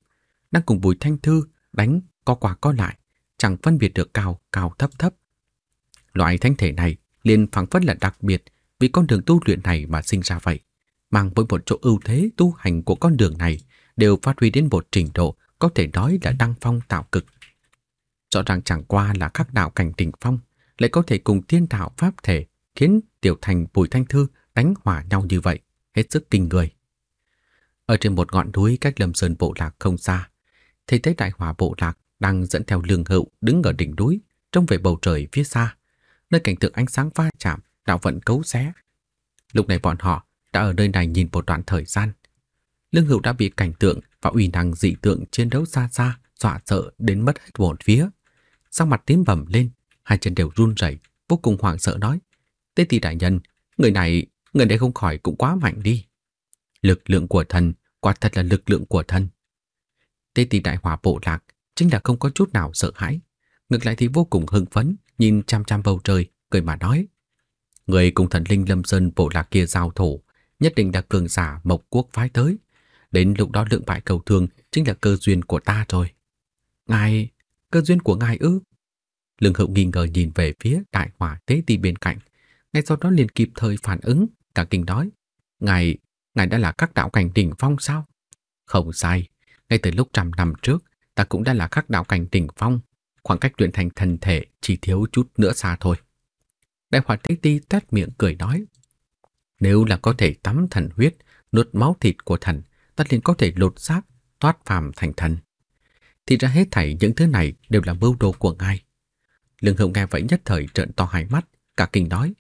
đang cùng Bùi Thanh Thư đánh có qua có lại, chẳng phân biệt được cao cao thấp thấp. Loại thánh thể này liền phảng phất là đặc biệt vì con đường tu luyện này mà sinh ra vậy, mang với một chỗ ưu thế tu hành của con đường này đều phát huy đến một trình độ có thể nói là đăng phong tạo cực. Rõ ràng chẳng qua là các đạo cảnh đỉnh phong, lại có thể cùng tiên đạo pháp thể khiến tiểu thành Bùi Thanh Thư đánh hỏa nhau như vậy, hết sức kinh người. Ở trên một ngọn núi cách Lâm Sơn bộ lạc không xa, Thầy Tế Đại Hỏa bộ lạc đang dẫn theo Lương Hậu đứng ở đỉnh núi, trông về bầu trời phía xa, nơi cảnh tượng ánh sáng va chạm, đạo vận cấu xé. Lúc này bọn họ đã ở nơi này nhìn một đoạn thời gian. Lương Hậu đã bị cảnh tượng và uy năng dị tượng chiến đấu xa xa dọa sợ đến mất hết một vía, sắc mặt tím bầm lên, hai chân đều run rẩy, vô cùng hoảng sợ nói: "Tế Ti đại nhân, người này, người này không khỏi cũng quá mạnh đi. Lực lượng của thần, quả thật là lực lượng của thần." Tế Ti đại hỏa bộ lạc chính là không có chút nào sợ hãi, ngược lại thì vô cùng hưng phấn, nhìn chăm chăm bầu trời, cười mà nói: "Người cùng thần linh Lâm Sơn bộ lạc kia giao thủ, nhất định là cường giả Mộc Quốc phái tới. Đến lúc đó lượng bại cầu thương chính là cơ duyên của ta rồi." "Ngài, cơ duyên của ngài ư?" Lương Hậu nghi ngờ nhìn về phía đại hỏa Tế Ti bên cạnh, ngay sau đó liền kịp thời phản ứng, cả kinh nói: "Ngài, ngài đã là các đạo cảnh đỉnh phong sao?" "Không sai, ngay từ lúc trăm năm trước, ta cũng đã là các đạo cảnh đỉnh phong, khoảng cách luyện thành thần thể chỉ thiếu chút nữa xa thôi." Đại hỏa Tế Ti tét miệng cười nói: "Nếu là có thể tắm thần huyết, nuốt máu thịt của thần, ta liền có thể lột xác, thoát phàm thành thần. Thì ra hết thảy những thứ này đều là mưu đồ của ngài." Lương Hậu nghe vậy nhất thời trợn to hai mắt, cả kinh nói: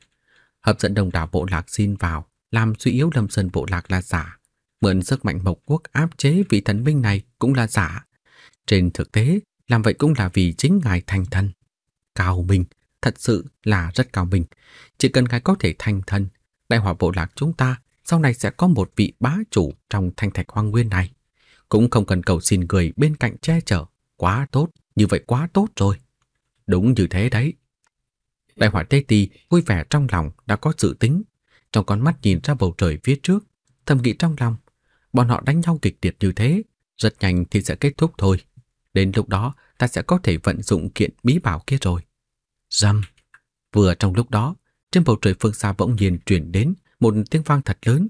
"Hấp dẫn đồng đảo bộ lạc xin vào, làm suy yếu Lâm Sơn bộ lạc là giả, mượn sức mạnh Mộc Quốc áp chế vị thần minh này cũng là giả. Trên thực tế, làm vậy cũng là vì chính ngài thành thần. Cao minh, thật sự là rất cao minh. Chỉ cần ngài có thể thành thần, đại hỏa bộ lạc chúng ta sau này sẽ có một vị bá chủ trong thanh thạch hoang nguyên này, cũng không cần cầu xin người bên cạnh che chở. Quá tốt, như vậy quá tốt rồi." "Đúng như thế đấy." Đại hỏa Tế Ti vui vẻ trong lòng đã có dự tính, trong con mắt nhìn ra bầu trời phía trước, thầm nghĩ trong lòng: bọn họ đánh nhau kịch liệt như thế, rất nhanh thì sẽ kết thúc thôi. Đến lúc đó ta sẽ có thể vận dụng kiện bí bảo kia rồi. Rầm. Vừa trong lúc đó, trên bầu trời phương xa bỗng nhiên truyền đến một tiếng vang thật lớn.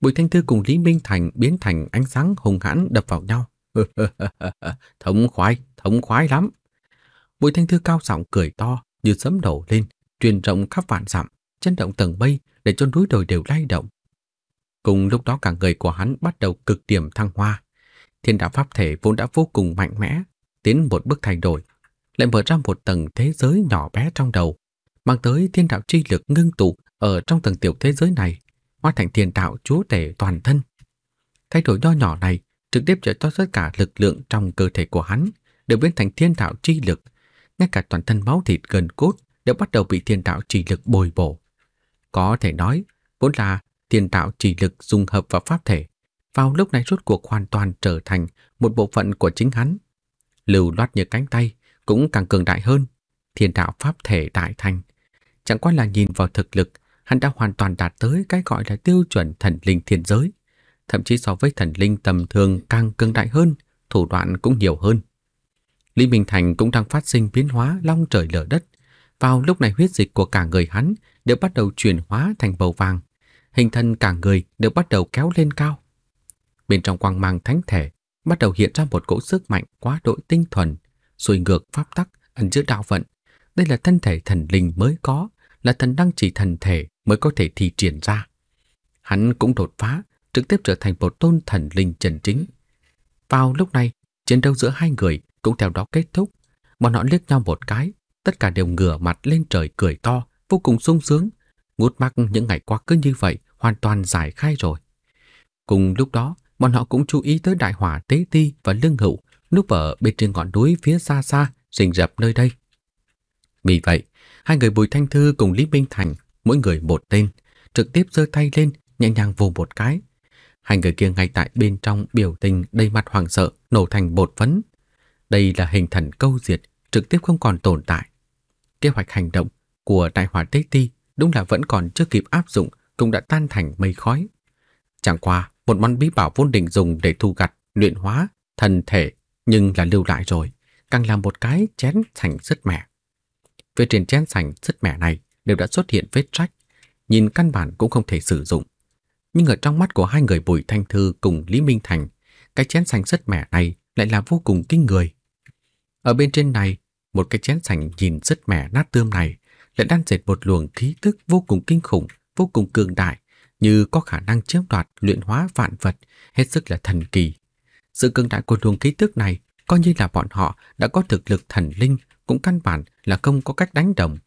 Bùi Thanh Thư cùng Lý Minh Thành biến thành ánh sáng hùng hãn đập vào nhau. "Thống khoái, thống khoái lắm." Bùi Thanh Thư cao giọng cười to như sấm nổ lên, truyền rộng khắp vạn dặm, chấn động tầng mây, để cho núi đồi đều lay động. Cùng lúc đó cả người của hắn bắt đầu cực điểm thăng hoa. Thiên đạo pháp thể vốn đã vô cùng mạnh mẽ, tiến một bước thay đổi, lại mở ra một tầng thế giới nhỏ bé trong đầu, mang tới thiên đạo chi lực ngưng tụ ở trong tầng tiểu thế giới này, hóa thành thiên đạo chúa tể toàn thân. Thay đổi nho nhỏ này trực tiếp trở cho tất cả lực lượng trong cơ thể của hắn đều biến thành thiên đạo chi lực, ngay cả toàn thân máu thịt gần cốt đều bắt đầu bị thiên đạo chi lực bồi bổ. Có thể nói, vốn là thiên đạo chi lực dung hợp vào pháp thể, vào lúc này rốt cuộc hoàn toàn trở thành một bộ phận của chính hắn. Lưu loát như cánh tay cũng càng cường đại hơn, thiên đạo pháp thể đại thành. Chẳng qua là nhìn vào thực lực, hắn đã hoàn toàn đạt tới cái gọi là tiêu chuẩn thần linh thiên giới, thậm chí so với thần linh tầm thường càng cường đại hơn, thủ đoạn cũng nhiều hơn. Lý Minh Thành cũng đang phát sinh biến hóa long trời lở đất. Vào lúc này huyết dịch của cả người hắn đều bắt đầu chuyển hóa thành màu vàng, hình thân cả người đều bắt đầu kéo lên cao. Bên trong quang mang thánh thể bắt đầu hiện ra một cỗ sức mạnh quá độ tinh thuần, xuôi ngược pháp tắc, ẩn chứa đạo vận. Đây là thân thể thần linh mới có, là thần năng chỉ thần thể mới có thể thi triển ra. Hắn cũng đột phá, trực tiếp trở thành một tôn thần linh chân chính. Vào lúc này, chiến đấu giữa hai người cũng theo đó kết thúc. Bọn họ liếc nhau một cái, tất cả đều ngửa mặt lên trời cười to, vô cùng sung sướng. Ngút mắt những ngày qua cứ như vậy hoàn toàn giải khai rồi. Cùng lúc đó, bọn họ cũng chú ý tới đại hỏa Tế Ti và Lương Hậu núp ở bên trên ngọn núi phía xa xa, rình rập nơi đây. Vì vậy, hai người Bùi Thanh Thư cùng Lý Minh Thành, mỗi người một tên, trực tiếp giơ tay lên, nhẹ nhàng vồ một cái. Hai người kia ngay tại bên trong biểu tình đầy mặt hoảng sợ, nổ thành bột phấn. Đây là hình thần câu diệt, trực tiếp không còn tồn tại. Kế hoạch hành động của đại hỏa Tế Ti đúng là vẫn còn chưa kịp áp dụng, cũng đã tan thành mây khói. Chẳng qua, một món bí bảo vốn định dùng để thu gặt, luyện hóa thần thể, nhưng là lưu lại rồi, càng làm một cái chén sành sứt mẻ. Về trên chén sành sứt mẻ này đều đã xuất hiện vết rách, nhìn căn bản cũng không thể sử dụng. Nhưng ở trong mắt của hai người Bùi Thanh Thư cùng Lý Minh Thành, cái chén sành sứt mẻ này lại là vô cùng kinh người. Ở bên trên này, một cái chén sành nhìn sứt mẻ nát tươm này lại đan dệt một luồng khí tức vô cùng kinh khủng, vô cùng cường đại, như có khả năng chiếm đoạt luyện hóa vạn vật, hết sức là thần kỳ. Sự cường đại của luồng khí tức này Coi như là bọn họ đã có thực lực thần linh cũng căn bản là không có cách đánh đồng.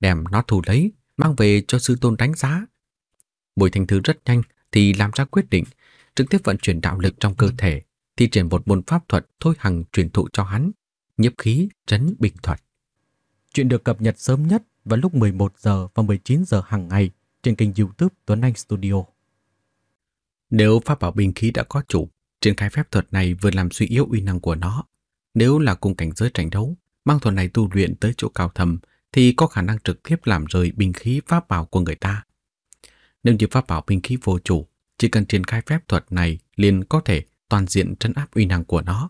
Đem nó thu lấy, mang về cho sư tôn đánh giá. Bùi Thanh Thư rất nhanh thì làm ra quyết định, trực tiếp vận chuyển đạo lực trong cơ thể, thi triển một môn pháp thuật Thôi Hằng truyền thụ cho hắn, nhiếp khí trấn bình thuật. Chuyện được cập nhật sớm nhất vào lúc mười một giờ và mười chín giờ hàng ngày trên kênh YouTube Tuấn Anh Studio. Nếu pháp bảo binh khí đã có chủ, triển khai phép thuật này vừa làm suy yếu uy năng của nó. Nếu là cùng cảnh giới tranh đấu, mang thuật này tu luyện tới chỗ cao thầm thì có khả năng trực tiếp làm rơi binh khí pháp bảo của người ta. Nếu như pháp bảo binh khí vô chủ, chỉ cần triển khai phép thuật này liền có thể toàn diện trấn áp uy năng của nó.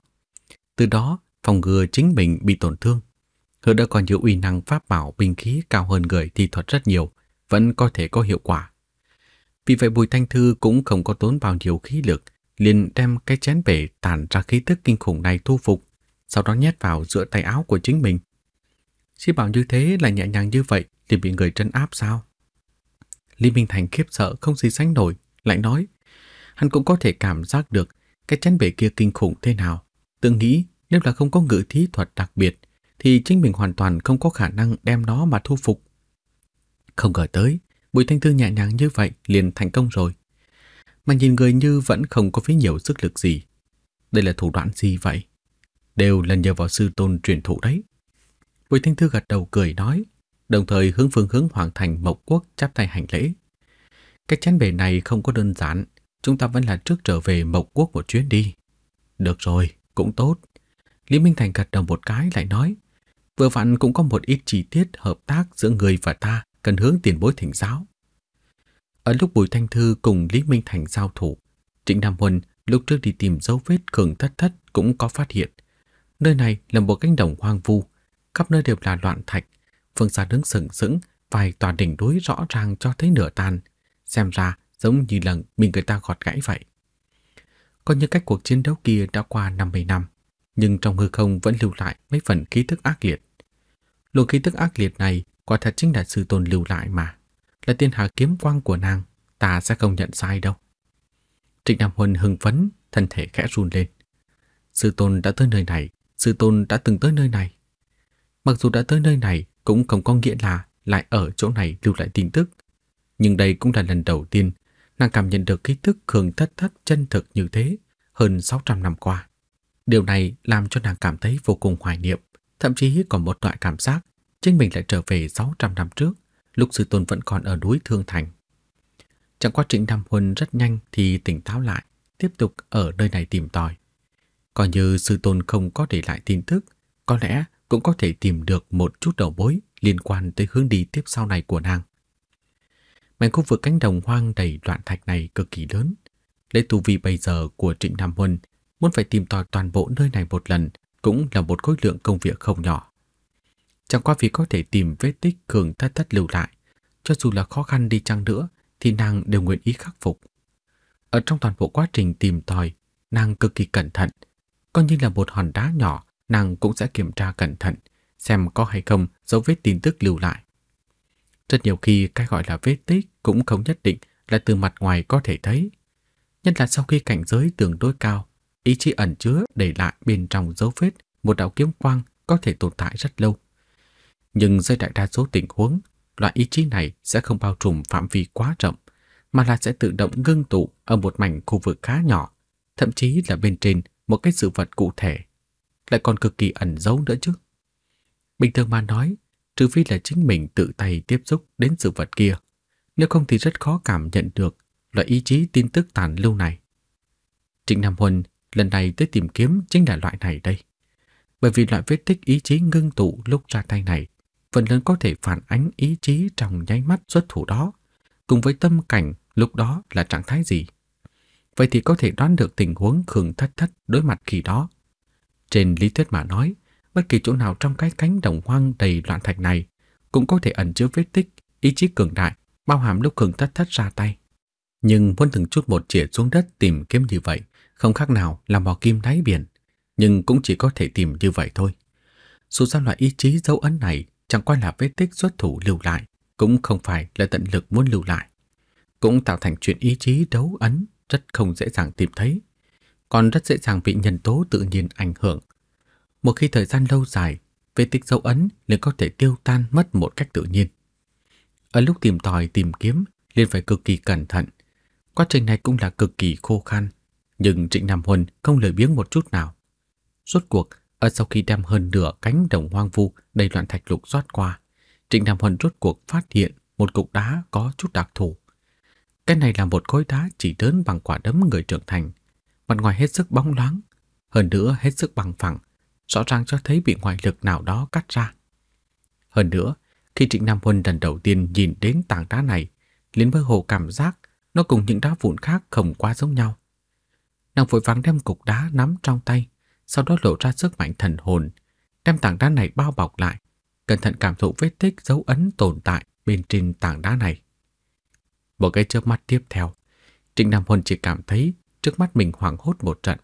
Từ đó, phòng ngừa chính mình bị tổn thương. Hơn đã còn nhiều uy năng pháp bảo binh khí cao hơn người thi thuật rất nhiều, vẫn có thể có hiệu quả. Vì vậy Bùi Thanh Thư cũng không có tốn bao nhiêu khí lực, liền đem cái chén bể tản ra khí tức kinh khủng này thu phục, sau đó nhét vào giữa tay áo của chính mình. Chỉ bảo như thế là nhẹ nhàng như vậy thì bị người trấn áp sao? Lý Minh Thành khiếp sợ không gì sánh nổi, lại nói hắn cũng có thể cảm giác được cái chén bể kia kinh khủng thế nào. Tự nghĩ nếu là không có ngự thí thuật đặc biệt thì chính mình hoàn toàn không có khả năng đem nó mà thu phục. Không ngờ tới Bùi Thanh Thư nhẹ nhàng như vậy liền thành công rồi. Mà nhìn người như vẫn không có phí nhiều sức lực gì. Đây là thủ đoạn gì vậy? Đều là nhờ vào sư tôn truyền thụ đấy. Bùi Thanh Thư gật đầu cười nói, đồng thời hướng phương hướng Hoàng Thành Mộc Quốc chắp tay hành lễ. Cái chén bể này không có đơn giản, chúng ta vẫn là trước trở về Mộc Quốc một chuyến đi. Được rồi, cũng tốt. Lý Minh Thành gật đầu một cái lại nói, vừa vặn cũng có một ít chi tiết hợp tác giữa người và ta cần hướng tiền bối thỉnh giáo. Ở lúc Bùi Thanh Thư cùng Lý Minh Thành giao thủ, Trịnh Nam Huân lúc trước đi tìm dấu vết Khương Thất Thất cũng có phát hiện. Nơi này là một cánh đồng hoang vu, khắp nơi đều là loạn thạch, phương xa đứng sừng sững vài tòa đỉnh núi rõ ràng cho thấy nửa tàn, xem ra giống như lần mình người ta gọt gãy vậy. Có những cách cuộc chiến đấu kia đã qua năm mươi năm, nhưng trong hư không vẫn lưu lại mấy phần khí thức ác liệt. Luồng khí thức ác liệt này quả thật chính là sư tôn lưu lại mà, là tiên hà kiếm quang của nàng, ta sẽ không nhận sai đâu. Trịnh Nam Huân hưng phấn, thân thể khẽ run lên. Sư tôn đã tới nơi này, sư tôn đã từng tới nơi này. Mặc dù đã tới nơi này cũng không có nghĩa là lại ở chỗ này lưu lại tin tức, nhưng đây cũng là lần đầu tiên nàng cảm nhận được ký tức Khương Thất Thất chân thực như thế hơn sáu trăm năm qua. Điều này làm cho nàng cảm thấy vô cùng hoài niệm, thậm chí còn một loại cảm giác chính mình lại trở về sáu trăm năm trước, lúc sư tôn vẫn còn ở núi Thương Thành. Chẳng qua Trịnh Nam Huân rất nhanh thì tỉnh táo lại, tiếp tục ở nơi này tìm tòi. Coi như sư tôn không có để lại tin tức, có lẽ cũng có thể tìm được một chút đầu mối liên quan tới hướng đi tiếp sau này của nàng. Mảnh khu vực cánh đồng hoang đầy loạn thạch này cực kỳ lớn. Lấy tu vi bây giờ của Trịnh Nam Huân, muốn phải tìm tòi toàn bộ nơi này một lần cũng là một khối lượng công việc không nhỏ. Chẳng qua vì có thể tìm vết tích Khương Thất Thất lưu lại, cho dù là khó khăn đi chăng nữa thì nàng đều nguyện ý khắc phục. Ở trong toàn bộ quá trình tìm tòi, nàng cực kỳ cẩn thận, coi như là một hòn đá nhỏ nàng cũng sẽ kiểm tra cẩn thận, xem có hay không dấu vết tin tức lưu lại. Rất nhiều khi cái gọi là vết tích cũng không nhất định là từ mặt ngoài có thể thấy, nhất là sau khi cảnh giới tương đối cao, ý chí ẩn chứa để lại bên trong dấu vết một đạo kiếm quang có thể tồn tại rất lâu. Nhưng dưới đại đa số tình huống, loại ý chí này sẽ không bao trùm phạm vi quá rộng, mà là sẽ tự động ngưng tụ ở một mảnh khu vực khá nhỏ, thậm chí là bên trên một cái sự vật cụ thể, lại còn cực kỳ ẩn giấu nữa chứ. Bình thường mà nói, trừ phi là chính mình tự tay tiếp xúc đến sự vật kia, nếu không thì rất khó cảm nhận được loại ý chí tin tức tàn lưu này. Trịnh Nam Huân lần này tới tìm kiếm chính là loại này đây, bởi vì loại vết tích ý chí ngưng tụ lúc ra tay này phần lớn có thể phản ánh ý chí trong nháy mắt xuất thủ đó, cùng với tâm cảnh lúc đó là trạng thái gì. Vậy thì có thể đoán được tình huống Khương Thất Thất đối mặt khi đó. Trên lý thuyết mà nói, bất kỳ chỗ nào trong cái cánh đồng hoang đầy loạn thạch này cũng có thể ẩn chứa vết tích ý chí cường đại bao hàm lúc Khương Thất Thất ra tay. Nhưng muốn từng chút một chĩa xuống đất tìm kiếm như vậy, không khác nào là mò kim đáy biển, nhưng cũng chỉ có thể tìm như vậy thôi. Dù sao loại ý chí dấu ấn này chẳng qua là vết tích xuất thủ lưu lại, cũng không phải là tận lực muốn lưu lại, cũng tạo thành chuyện ý chí đấu ấn rất không dễ dàng tìm thấy, còn rất dễ dàng bị nhân tố tự nhiên ảnh hưởng, một khi thời gian lâu dài, vết tích dấu ấn liền có thể tiêu tan mất một cách tự nhiên. Ở lúc tìm tòi tìm kiếm liền phải cực kỳ cẩn thận. Quá trình này cũng là cực kỳ khô khan, nhưng Trịnh Nam Huân không lười biếng một chút nào. Rốt cuộc, ở sau khi đem hơn nửa cánh đồng hoang vu đầy loạn thạch lục xoát qua, Trịnh Nam Huân rốt cuộc phát hiện một cục đá có chút đặc thù. Cái này là một khối đá chỉ lớn bằng quả đấm người trưởng thành, mặt ngoài hết sức bóng loáng, hơn nữa hết sức bằng phẳng, rõ ràng cho thấy bị ngoại lực nào đó cắt ra. Hơn nữa, khi Trịnh Nam Huân lần đầu tiên nhìn đến tảng đá này, liền mơ hồ cảm giác nó cùng những đá vụn khác không quá giống nhau. Nàng vội vàng đem cục đá nắm trong tay, sau đó lộ ra sức mạnh thần hồn, đem tảng đá này bao bọc lại, cẩn thận cảm thụ vết tích dấu ấn tồn tại bên trên tảng đá này. Một cái chớp mắt tiếp theo, Trịnh Nam Huân chỉ cảm thấy trước mắt mình hoảng hốt một trận,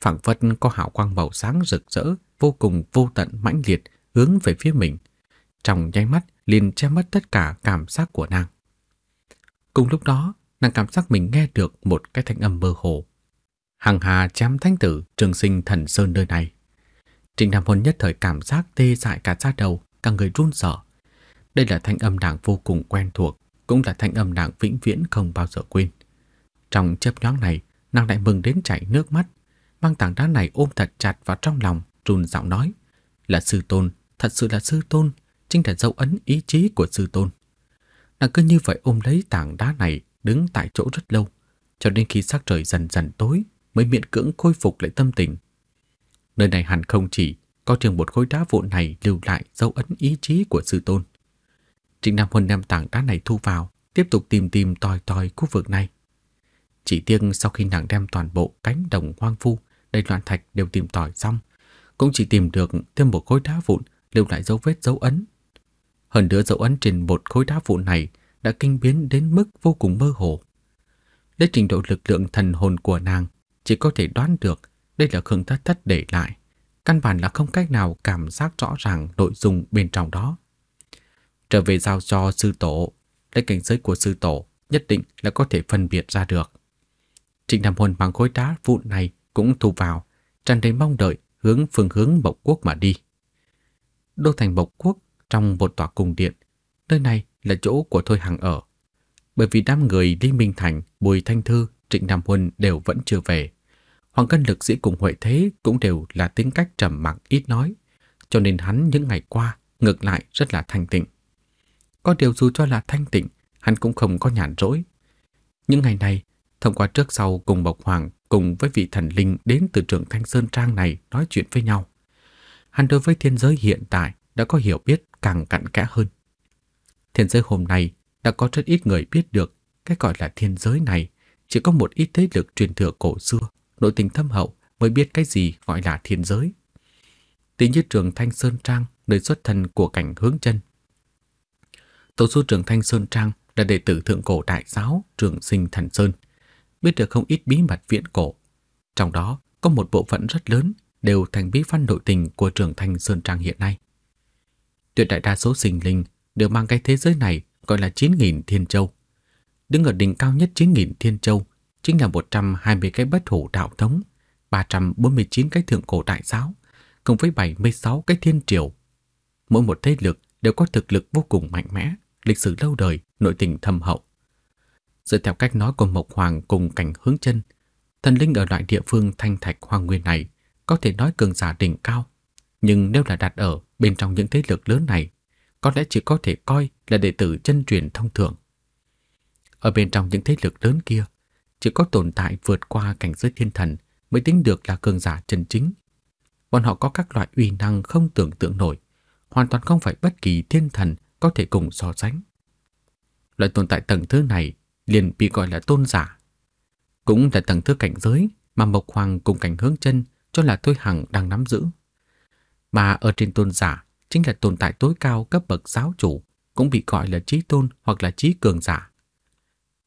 phảng phất có hào quang màu sáng rực rỡ, vô cùng vô tận mãnh liệt hướng về phía mình. Trong nháy mắt liền che mất tất cả cảm giác của nàng. Cùng lúc đó, nàng cảm giác mình nghe được một cái thanh âm mơ hồ. Hằng hà chém thánh tử, trường sinh thần sơn nơi này. Trịnh Nam Huân nhất thời cảm giác tê dại cả da đầu, cả người run sợ. Đây là thanh âm nàng vô cùng quen thuộc, cũng là thanh âm nàng vĩnh viễn không bao giờ quên. Trong chớp nhoáng này, nàng lại mừng đến chảy nước mắt, mang tảng đá này ôm thật chặt vào trong lòng, run giọng nói: "Là sư tôn, thật sự là sư tôn, chính là dấu ấn ý chí của sư tôn." Nàng cứ như vậy ôm lấy tảng đá này, đứng tại chỗ rất lâu, cho đến khi sắc trời dần dần tối mới miễn cưỡng khôi phục lại tâm tình. Nơi này hẳn không chỉ có trường một khối đá vụn này lưu lại dấu ấn ý chí của sư tôn. Trịnh Nam Huân đem tảng đá này thu vào, tiếp tục tìm tìm tòi tòi khu vực này. Chỉ tiếc sau khi nàng đem toàn bộ cánh đồng hoang vu đầy loạn thạch đều tìm tòi xong, cũng chỉ tìm được thêm một khối đá vụn lưu lại dấu vết dấu ấn. Hơn nữa dấu ấn trên một khối đá vụn này đã kinh biến đến mức vô cùng mơ hồ. Lấy trình độ lực lượng thần hồn của nàng, chỉ có thể đoán được đây là Khương Thất Thất để lại, căn bản là không cách nào cảm giác rõ ràng nội dung bên trong đó. Trở về giao cho sư tổ, lấy cảnh giới của sư tổ nhất định là có thể phân biệt ra được. Trịnh Nam Huân bằng khối đá vụn này cũng thu vào, tràn đầy mong đợi hướng phương hướng Bộc Quốc mà đi. Đô thành Bộc Quốc, trong một tòa cung điện, nơi này là chỗ của Thôi Hằng ở. Bởi vì đám người Lý Minh Thành, Bùi Thanh Thư, Trịnh Nam Huân đều vẫn chưa về, Hoàng Cân Lực Sĩ cùng Huệ Thế cũng đều là tính cách trầm mặc ít nói, cho nên hắn những ngày qua ngược lại rất là thanh tịnh. Có điều dù cho là thanh tịnh, hắn cũng không có nhàn rỗi. Những ngày này, thông qua trước sau cùng Bộc Hoàng cùng với vị thần linh đến từ Trường Thanh Sơn Trang này nói chuyện với nhau, hắn đối với thiên giới hiện tại đã có hiểu biết càng cặn kẽ hơn. Thiên giới hôm nay đã có rất ít người biết được, cái gọi là thiên giới này chỉ có một ít thế lực truyền thừa cổ xưa, nội tình thâm hậu mới biết cái gì gọi là thiên giới. Tính như Trường Thanh Sơn Trang, nơi xuất thân của Cảnh Hướng Chân. Tổ sư Trường Thanh Sơn Trang là đệ tử thượng cổ đại giáo Trường Sinh Thần Sơn, biết được không ít bí mật viễn cổ. Trong đó có một bộ phận rất lớn đều thành bí văn nội tình của Trường Thanh Sơn Trang hiện nay. Tuyệt đại đa số sinh linh đều mang cái thế giới này gọi là chín nghìn Thiên Châu. Đứng ở đỉnh cao nhất chín nghìn Thiên Châu chính là một trăm hai mươi cái bất hủ đạo thống, ba trăm bốn mươi chín cái thượng cổ đại giáo, cùng với bảy mươi sáu cái thiên triều. Mỗi một thế lực đều có thực lực vô cùng mạnh mẽ, lịch sử lâu đời, nội tình thâm hậu. Dựa theo cách nói của Mộc Hoàng cùng Cảnh Hướng Chân, thần linh ở loại địa phương thanh thạch hoang nguyên này có thể nói cường giả đỉnh cao, nhưng nếu là đặt ở bên trong những thế lực lớn này, có lẽ chỉ có thể coi là đệ tử chân truyền thông thường. Ở bên trong những thế lực lớn kia, chỉ có tồn tại vượt qua cảnh giới thiên thần mới tính được là cường giả chân chính. Bọn họ có các loại uy năng không tưởng tượng nổi, hoàn toàn không phải bất kỳ thiên thần có thể cùng so sánh. Loại tồn tại tầng thứ này liền bị gọi là tôn giả. Cũng là tầng thứ cảnh giới mà Mộc Hoàng cùng Cảnh Hướng Chân cho là Thôi Hằng đang nắm giữ. Mà ở trên tôn giả chính là tồn tại tối cao cấp bậc giáo chủ, cũng bị gọi là chí tôn hoặc là chí cường giả.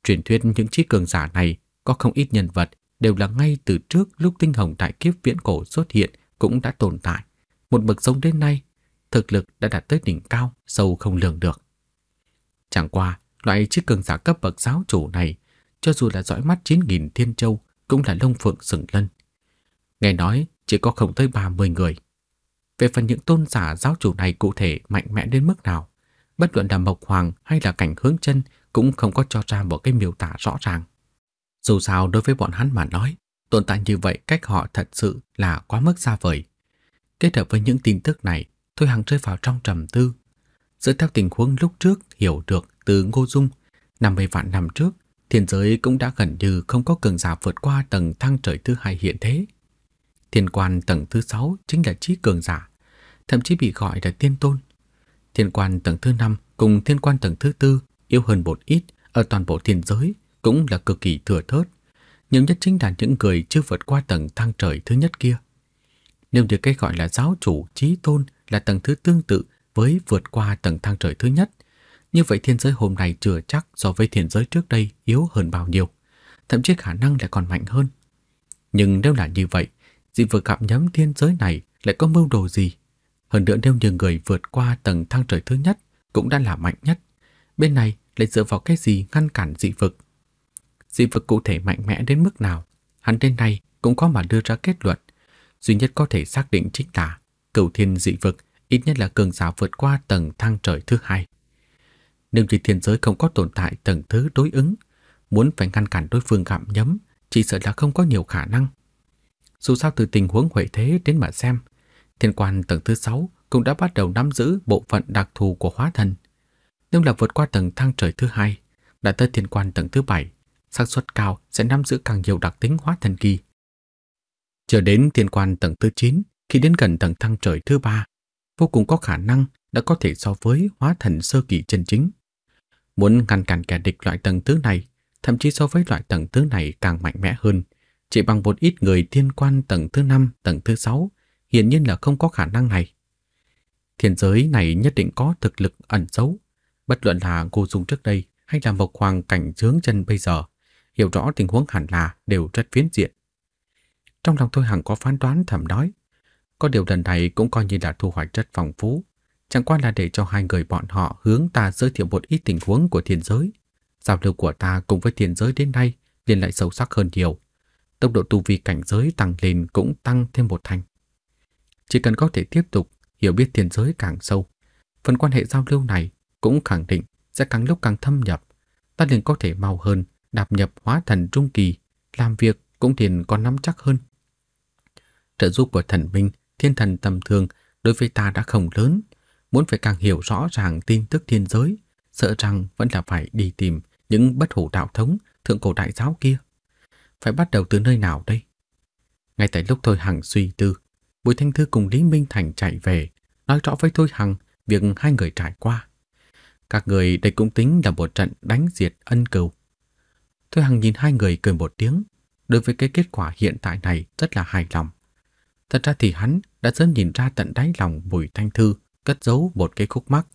Truyền thuyết những chí cường giả này có không ít nhân vật đều là ngay từ trước lúc tinh hồng đại kiếp viễn cổ xuất hiện cũng đã tồn tại, một bậc sống đến nay, thực lực đã đạt tới đỉnh cao sâu không lường được. Chẳng qua, loại chí cường giả cấp bậc giáo chủ này, cho dù là dõi mắt chín nghìn Thiên Châu cũng là lông phượng sừng lân. Nghe nói chỉ có không tới ba mươi người. Về phần những tôn giả giáo chủ này cụ thể mạnh mẽ đến mức nào, bất luận là Mộc Hoàng hay là Cảnh Hướng Chân cũng không có cho ra một cái miêu tả rõ ràng. Dù sao đối với bọn hắn mà nói, tồn tại như vậy cách họ thật sự là quá mức xa vời. Kết hợp với những tin tức này, Thôi Hằng rơi vào trong trầm tư. Dựa theo tình huống lúc trước hiểu được từ Ngô Dung, năm mươi vạn năm trước, thiên giới cũng đã gần như không có cường giả vượt qua tầng thăng trời thứ hai hiện thế. Thiên quan tầng thứ sáu chính là chí cường giả, thậm chí bị gọi là tiên tôn. Thiên quan tầng thứ năm cùng thiên quan tầng thứ tư yếu hơn một ít, ở toàn bộ thiên giới cũng là cực kỳ thừa thớt. Nhưng nhất chính là những người chưa vượt qua tầng thăng trời thứ nhất kia. Nếu như cái gọi là giáo chủ chí tôn là tầng thứ tương tự với vượt qua tầng thăng trời thứ nhất, như vậy thiên giới hôm nay chưa chắc so với thiên giới trước đây yếu hơn bao nhiêu, thậm chí khả năng lại còn mạnh hơn. Nhưng nếu là như vậy, dị vực gặm nhấm thiên giới này lại có mưu đồ gì? Hơn nữa nếu như người vượt qua tầng thăng trời thứ nhất cũng đã là mạnh nhất, bên này lại dựa vào cái gì ngăn cản dị vực? Dị vực cụ thể mạnh mẽ đến mức nào, hắn đến nay cũng có mà đưa ra kết luận. Duy nhất có thể xác định chính là cửu thiên dị vực ít nhất là cường giả vượt qua tầng thăng trời thứ hai. Nếu như thiên giới không có tồn tại tầng thứ đối ứng, muốn phải ngăn cản đối phương gặm nhấm chỉ sợ là không có nhiều khả năng. Dù sao từ tình huống huệ thế đến mà xem, thiên quan tầng thứ sáu cũng đã bắt đầu nắm giữ bộ phận đặc thù của hóa thần. Nếu là vượt qua tầng thăng trời thứ hai, đã tới thiên quan tầng thứ bảy, xác suất cao sẽ nắm giữ càng nhiều đặc tính hóa thần kỳ. Chờ đến thiên quan tầng thứ chín, khi đến gần tầng thăng trời thứ ba, vô cùng có khả năng đã có thể so với hóa thần sơ kỳ chân chính. Muốn ngăn cản kẻ địch loại tầng thứ này, thậm chí so với loại tầng thứ này càng mạnh mẽ hơn, chỉ bằng một ít người thiên quan tầng thứ năm, tầng thứ sáu, hiển nhiên là không có khả năng này. Thiên giới này nhất định có thực lực ẩn giấu, bất luận là Ngô Dung trước đây hay là Mộc Hoàng Cảnh Hướng Chân bây giờ, hiểu rõ tình huống hẳn là đều rất phiến diện. Trong lòng Thôi Hằng có phán đoán thầm nói, có điều lần này cũng coi như là thu hoạch rất phong phú, chẳng qua là để cho hai người bọn họ hướng ta giới thiệu một ít tình huống của thiên giới. Giao lưu của ta cùng với thiên giới đến nay liền lại sâu sắc hơn nhiều, tốc độ tu vi cảnh giới tăng lên cũng tăng thêm một thành. Chỉ cần có thể tiếp tục hiểu biết thiên giới càng sâu, phần quan hệ giao lưu này cũng khẳng định sẽ càng lúc càng thâm nhập, ta liền có thể mau hơn đạp nhập hóa thần trung kỳ, làm việc cũng liền có nắm chắc hơn. Trợ giúp của thần minh, thiên thần tầm thường đối với ta đã không lớn, muốn phải càng hiểu rõ ràng tin tức thiên giới, sợ rằng vẫn là phải đi tìm những bất hủ đạo thống, thượng cổ đại giáo kia. Phải bắt đầu từ nơi nào đây? Ngay tại lúc Thôi Hằng suy tư, Bùi Thanh Thư cùng Lý Minh Thành chạy về, nói rõ với Thôi Hằng việc hai người trải qua. Các người đây cũng tính là một trận đánh diệt ân cừu. Thôi Hằng nhìn hai người cười một tiếng, đối với cái kết quả hiện tại này rất là hài lòng. Thật ra thì hắn đã sớm nhìn ra tận đáy lòng Bùi Thanh Thư cất giấu một cái khúc mắc.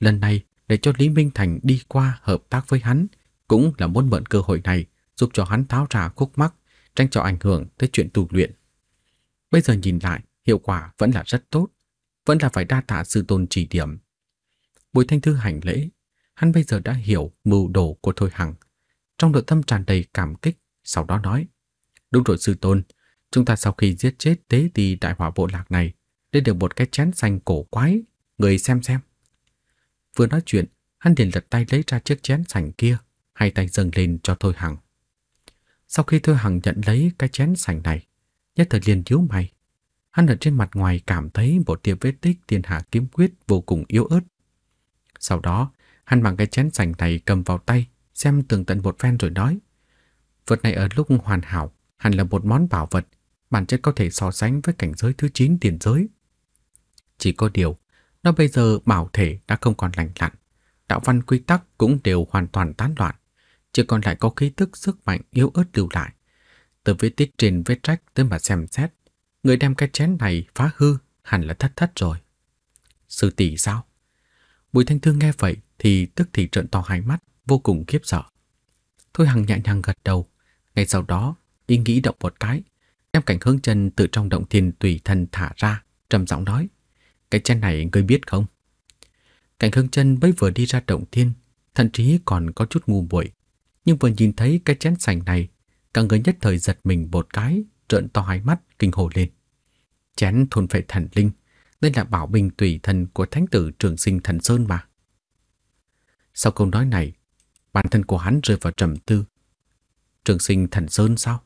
Lần này để cho Lý Minh Thành đi qua hợp tác với hắn, cũng là muốn mượn cơ hội này giúp cho hắn tháo ra khúc mắc, tránh cho ảnh hưởng tới chuyện tu luyện. Bây giờ nhìn lại, hiệu quả vẫn là rất tốt, vẫn là phải đa tạ sư tôn chỉ điểm. Bùi Thanh Thư hành lễ, hắn bây giờ đã hiểu mưu đồ của Thôi Hằng, trong nội tâm tràn đầy cảm kích, sau đó nói: "Đúng rồi sư tôn, chúng ta sau khi giết chết tế ti đại hỏa bộ lạc này, để được một cái chén xanh cổ quái, người xem xem." Vừa nói chuyện, hắn liền lật tay lấy ra chiếc chén sành kia, hai tay dâng lên cho Thôi Hằng. Sau khi Thôi Hằng nhận lấy cái chén sành này, nhất thời liền nhíu mày. Hắn ở trên mặt ngoài cảm thấy một tia vết tích Thiên Hà kiếm quyết vô cùng yếu ớt. Sau đó, hắn bằng cái chén sành này cầm vào tay, xem tường tận một phen rồi nói: "Vật này ở lúc hoàn hảo, hẳn là một món bảo vật, bản chất có thể so sánh với cảnh giới thứ chín tiền giới. Chỉ có điều, nó bây giờ bảo thể đã không còn lành lặn, đạo văn quy tắc cũng đều hoàn toàn tán loạn, chỉ còn lại có khí tức sức mạnh yếu ớt lưu lại. Từ vết tích trên vết rách tới mà xem xét, người đem cái chén này phá hư hẳn là thất thất rồi." "Sư tỷ sao?" Bùi Thanh Thư nghe vậy thì tức thì trợn to hai mắt, vô cùng khiếp sợ. Thôi Hằng nhẹ nhàng gật đầu, ngay sau đó ý nghĩ động một cái, đem Cảnh Hướng Chân từ trong động thiên tùy thân thả ra, trầm giọng nói: "Cái chén này ngươi biết không?" Cảnh Hướng Chân mới vừa đi ra động thiên, thậm chí còn có chút ngu muội, nhưng vừa nhìn thấy cái chén sành này, cả người nhất thời giật mình một cái, trợn to hai mắt kinh hồ lên. Chén thôn phệ thần linh, Đây là bảo bình tùy thần của thánh tử Trường Sinh Thần Sơn mà. Sau câu nói này, bản thân của hắn rơi vào trầm tư. Trường Sinh Thần Sơn sao?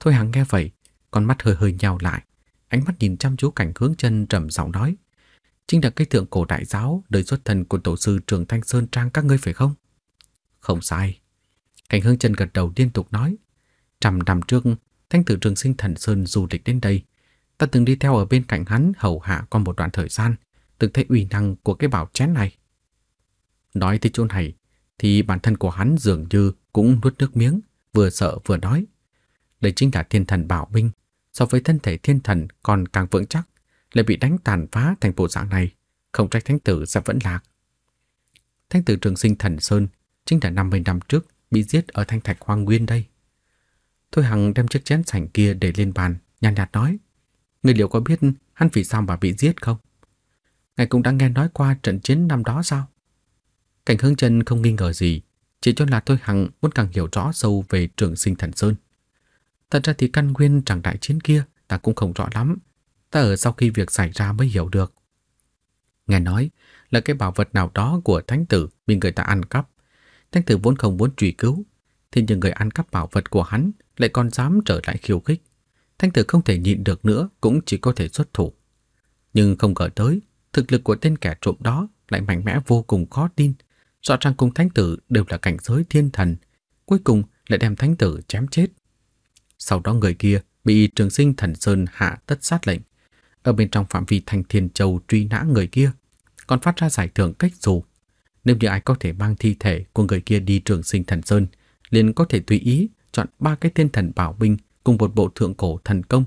Thôi Hằng nghe vậy, con mắt hơi hơi nhào lại, ánh mắt nhìn chăm chú Cảnh Hướng Chân trầm giọng nói. Chính là cái thượng cổ đại giáo đời xuất thần của tổ sư Trường Thanh Sơn Trang các ngươi phải không? Không sai. Cảnh Hướng Chân gật đầu liên tục nói. Trăm năm trước, thánh tử Trường Sinh Thần Sơn du lịch đến đây. Ta từng đi theo ở bên cạnh hắn hầu hạ qua một đoạn thời gian, từng thấy uy năng của cái bảo chén này. Nói tới chỗ này, thì bản thân của hắn dường như cũng nuốt nước miếng, vừa sợ vừa nói. Đây chính là thiên thần bảo binh, so với thân thể thiên thần còn càng vững chắc, lại bị đánh tàn phá thành bộ dạng này, không trách thánh tử sẽ vẫn lạc. Thánh tử Trường Sinh Thần Sơn chính là năm mươi năm trước bị giết ở Thanh Thạch Hoang Nguyên đây. Thôi Hằng đem chiếc chén sành kia để lên bàn, nhàn nhạt nói. Người liệu có biết hắn vì sao mà bị giết không? Ngài cũng đã nghe nói qua trận chiến năm đó sao? Cảnh Hướng Chân không nghi ngờ gì, chỉ cho là Thôi Hằng muốn càng hiểu rõ sâu về Trường Sinh Thần Sơn. Thật ra thì căn nguyên chẳng đại chiến kia ta cũng không rõ lắm, ta ở sau khi việc xảy ra mới hiểu được. Nghe nói là cái bảo vật nào đó của thánh tử bị người ta ăn cắp. Thánh tử vốn không muốn truy cứu, thế nhưng người ăn cắp bảo vật của hắn lại còn dám trở lại khiêu khích. Thánh tử không thể nhịn được nữa, cũng chỉ có thể xuất thủ. Nhưng không ngờ tới, thực lực của tên kẻ trộm đó lại mạnh mẽ vô cùng khó tin. Rõ ràng cùng thánh tử đều là cảnh giới thiên thần, cuối cùng lại đem thánh tử chém chết. Sau đó người kia bị Trường Sinh Thần Sơn hạ tất sát lệnh, ở bên trong phạm vi Thành Thiên Châu truy nã người kia, còn phát ra giải thưởng cách dù. Nếu như ai có thể mang thi thể của người kia đi Trường Sinh Thần Sơn, liền có thể tùy ý chọn ba cái thiên thần bảo binh cùng một bộ thượng cổ thần công.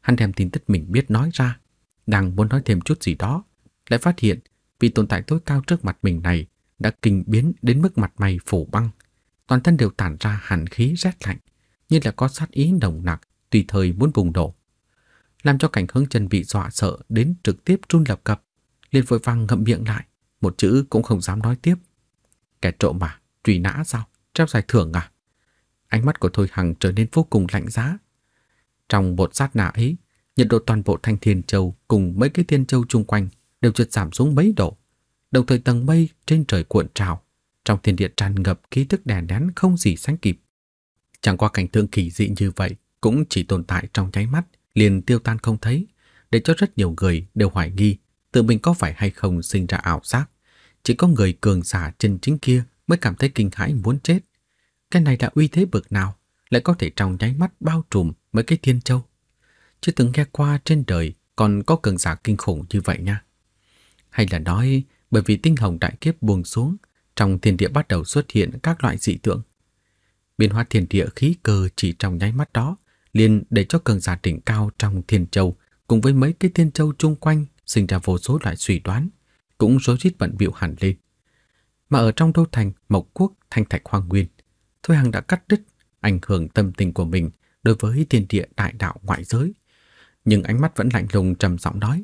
Hắn đem tin tức mình biết nói ra, đang muốn nói thêm chút gì đó, lại phát hiện vì tồn tại tối cao trước mặt mình này đã kinh biến đến mức mặt mày phủ băng, toàn thân đều tản ra hàn khí rét lạnh, như là có sát ý nồng nặc tùy thời muốn bùng nổ, làm cho Cảnh Hướng Chân bị dọa sợ đến trực tiếp run lập cập, liền vội vàng ngậm miệng lại, một chữ cũng không dám nói tiếp. Kẻ trộm mà, truy nã sao, treo giải thưởng à? Ánh mắt của Thôi Hằng trở nên vô cùng lạnh giá. Trong một sát nạ ấy, nhiệt độ toàn bộ Thanh Thiên Châu cùng mấy cái thiên châu chung quanh đều trượt giảm xuống mấy độ. Đồng thời tầng mây trên trời cuộn trào, trong thiên địa tràn ngập khí tức đè nén không gì sánh kịp. Chẳng qua cảnh tượng kỳ dị như vậy cũng chỉ tồn tại trong nháy mắt, liền tiêu tan không thấy, để cho rất nhiều người đều hoài nghi tự mình có phải hay không sinh ra ảo giác. Chỉ có người cường giả chân chính kia mới cảm thấy kinh hãi muốn chết. Cái này là uy thế bực nào, lại có thể trong nháy mắt bao trùm mấy cái thiên châu. Chưa từng nghe qua trên đời còn có cường giả kinh khủng như vậy nha. Hay là nói bởi vì tinh hồng đại kiếp buông xuống, trong thiên địa bắt đầu xuất hiện các loại dị tượng. Biến hóa thiên địa khí cơ chỉ trong nháy mắt đó, liền để cho cường giả đỉnh cao trong thiên châu cùng với mấy cái thiên châu chung quanh sinh ra vô số loại suy đoán, cũng rối rít bận bịu hẳn lên. Mà ở trong đô thành Mộc Quốc Thanh Thạch Hoang Nguyên, Thôi Hằng đã cắt đứt ảnh hưởng tâm tình của mình đối với thiên địa đại đạo ngoại giới, nhưng ánh mắt vẫn lạnh lùng trầm giọng nói.